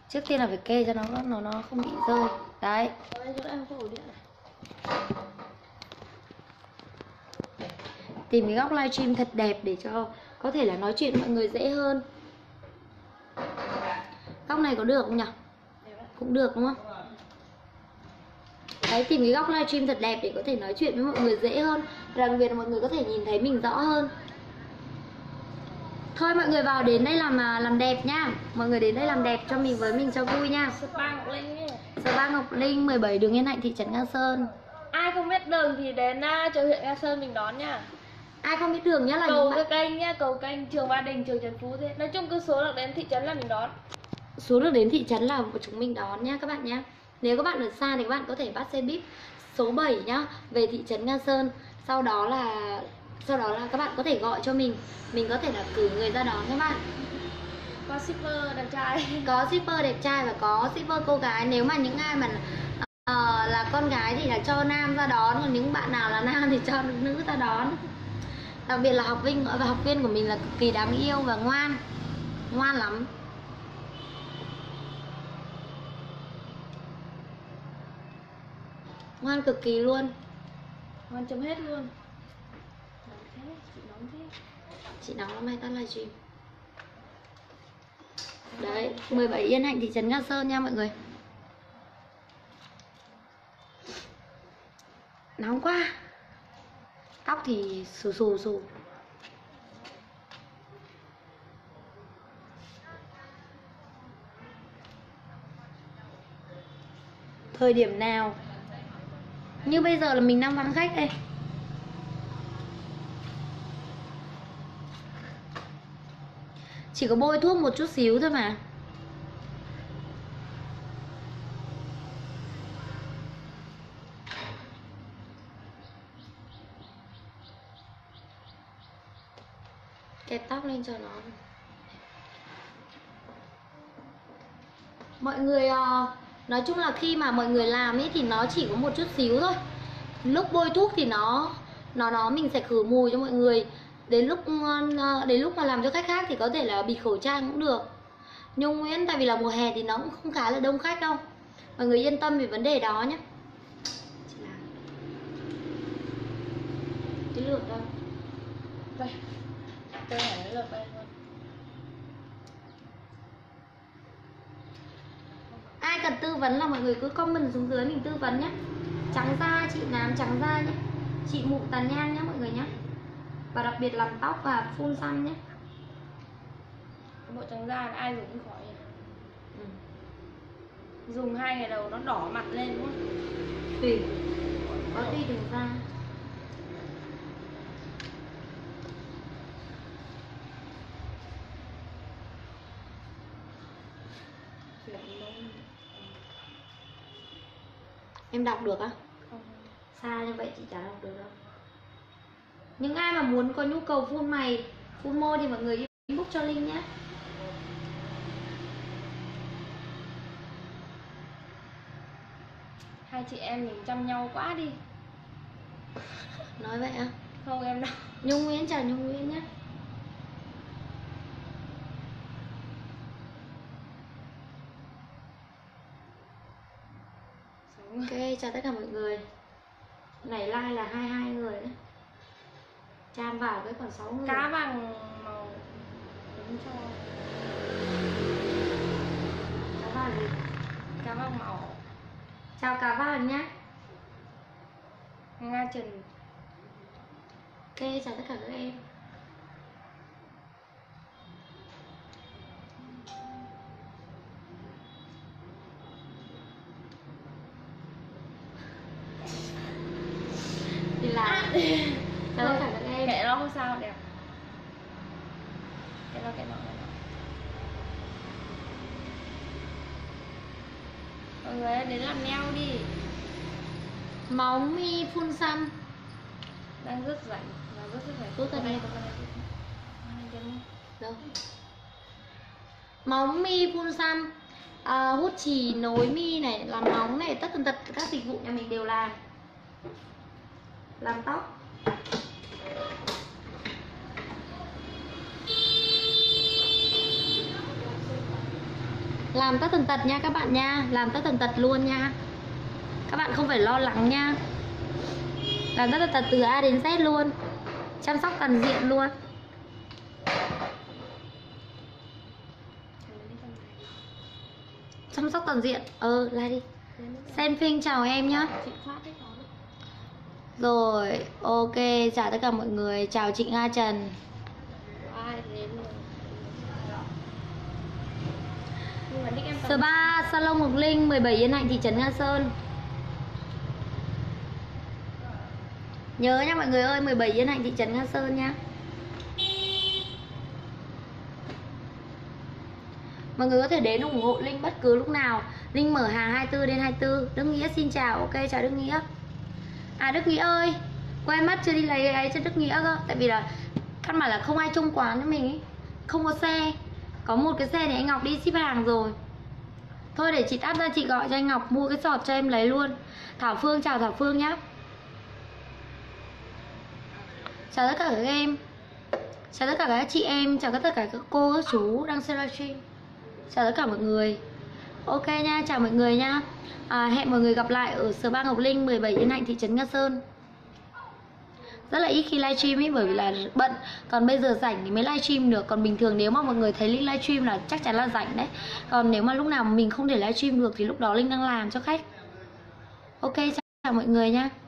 Trước tiên là phải kê cho nó nó nó không bị rơi. Đấy. Tìm cái góc livestream thật đẹp để cho có thể là nói chuyện mọi người dễ hơn. Góc này có được không nhỉ? Cũng được đúng không? Đấy, tìm cái góc livestream thật đẹp để có thể nói chuyện với mọi người dễ hơn. Đặc biệt là mọi người có thể nhìn thấy mình rõ hơn. Thôi mọi người vào đến đây làm làm đẹp nha. Mọi người đến đây làm đẹp cho mình với mình cho vui nha. Spa Ngọc Linh. Spa Ngọc Linh, mười bảy đường Yến Hạnh, thị trấn Nga Sơn. Ai không biết đường thì đến chợ huyện Nga Sơn mình đón nha. Ai không biết đường nhá là cầu cái kênh nhá, cầu kênh trường Ba Đình, trường Trần Phú thế. Nói chung cứ số được đến thị trấn là mình đón. Số được đến thị trấn là chúng mình đón nhá các bạn nhá. Nếu các bạn ở xa thì các bạn có thể bắt xe bíp số bảy nhá về thị trấn Nga Sơn. Sau đó là sau đó là các bạn có thể gọi cho mình, mình có thể là cử người ra đón các bạn. Có shipper đẹp trai. Có shipper đẹp trai và có shipper cô gái. Nếu mà những ai mà Ờ, là con gái thì là cho nam ra đón, còn những bạn nào là nam thì cho nữ ra đón. Đặc biệt là học viên và học viên của mình là cực kỳ đáng yêu và ngoan, ngoan lắm. Ngoan cực kỳ luôn. Ngoan chấm hết luôn. Chị nóng thế. Chị nóng lắm hay tắt livestream. Đấy, mười bảy Yên Hạnh, thị trấn Nga Sơn nha mọi người. Nóng quá. Tóc thì xù xù xù. Thời điểm nào? Như bây giờ là mình đang vắng khách đây. Chỉ có bôi thuốc một chút xíu thôi mà. Kẹp tóc lên cho nó. Mọi người nói chung là khi mà mọi người làm ấy thì nó chỉ có một chút xíu thôi. Lúc bôi thuốc thì nó nó nó mình sẽ khử mùi cho mọi người. Đến lúc đến lúc mà làm cho khách khác thì có thể là bịt khẩu trang cũng được. Nhung Nguyễn, tại vì là mùa hè thì nó cũng không khá là đông khách đâu. Mọi người yên tâm về vấn đề đó nhé. Cái lượt đâu? Đây. Tôi hỏi lượt đây luôn. Ai cần tư vấn là mọi người cứ comment xuống dưới mình tư vấn nhé. Trắng da, chị nám trắng da nhé. Chị mụn tàn nhang nhé mọi người nhé. Và đặc biệt làm tóc và phun xăm nhé. Bộ trắng da là ai dùng cũng khỏi. Ừ. Dùng hai ngày đầu nó đỏ mặt lên đúng không? Tùy. Có tùy từng da. Em đọc được á? Không. Xa như vậy chị chả đọc được đâu. Những ai mà muốn có nhu cầu phun mày, phun môi thì mọi người inbox cho Linh nhé. Hai chị em mình chăm nhau quá đi. Nói vậy á? Không em đâu. Nhung Nguyễn, chào Nhung Nguyễn nhé. Ok, chào tất cả mọi người. Này like là hai mươi hai người đấy. Chan vào cái còn sáu người. Cá bằng màu. Đúng cho. Cá vàng gì? Cá vàng màu. Chào cá vàng nhá. Nga Trần. Ok, chào tất cả các em. Nó phải là em. Kệ nó không sao, đẹp. Kệ nó, kệ nó. Mọi người đến làm neo đi. Máu mi phun xăm. Đang rất rảnh, đang rất rất rảnh. Tốt thật này. Đâu? Móng mi phun xăm, à, hút chì, nối mi này, làm móng này, tất tần tật các dịch vụ nhà mình đều làm. Làm tóc. Làm tất tần tật nha các bạn nha, làm tất tần tật luôn nha. Các bạn không phải lo lắng nha. Làm tất tần tật từ A đến Z luôn. Chăm sóc toàn diện luôn. Chăm sóc toàn diện. Ờ, lại đi. Xem phim chào em nhá. Rồi, ok, chào tất cả mọi người. Chào chị Nga Trần. Spa Salon Ngọc Linh, mười bảy Yến Hạnh, thị trấn Nga Sơn. Nhớ nha mọi người ơi, mười bảy Yến Hạnh, thị trấn Nga Sơn nha. Mọi người có thể đến ủng hộ Linh bất cứ lúc nào. Linh mở hàng hai mươi tư đến hai mươi tư. Đức Nghĩa xin chào, ok chào Đức Nghĩa. À Đức Nghĩa ơi, quay mắt chưa đi lấy ấy cho Đức Nghĩa cơ. Tại vì là căn bản là không ai trông quán với mình ý. Không có xe. Có một cái xe này anh Ngọc đi ship hàng rồi. Thôi để chị táp ra chị gọi cho anh Ngọc mua cái sọt cho em lấy luôn. Thảo Phương, chào Thảo Phương nhá. Chào tất cả các em. Chào tất cả các chị em. Chào tất cả các cô, các chú đang xem livestream. Chào tất cả mọi người. Ok nha, chào mọi người nha. à, Hẹn mọi người gặp lại ở spa Ngọc Linh, mười bảy Yến Hạnh, thị trấn Nga Sơn. Rất là ít khi livestream ấy, bởi vì là bận. Còn bây giờ rảnh thì mới livestream được. Còn bình thường nếu mà mọi người thấy Linh livestream là chắc chắn là rảnh đấy. Còn nếu mà lúc nào mình không thể livestream được thì lúc đó Linh đang làm cho khách. Ok, chào mọi người nha.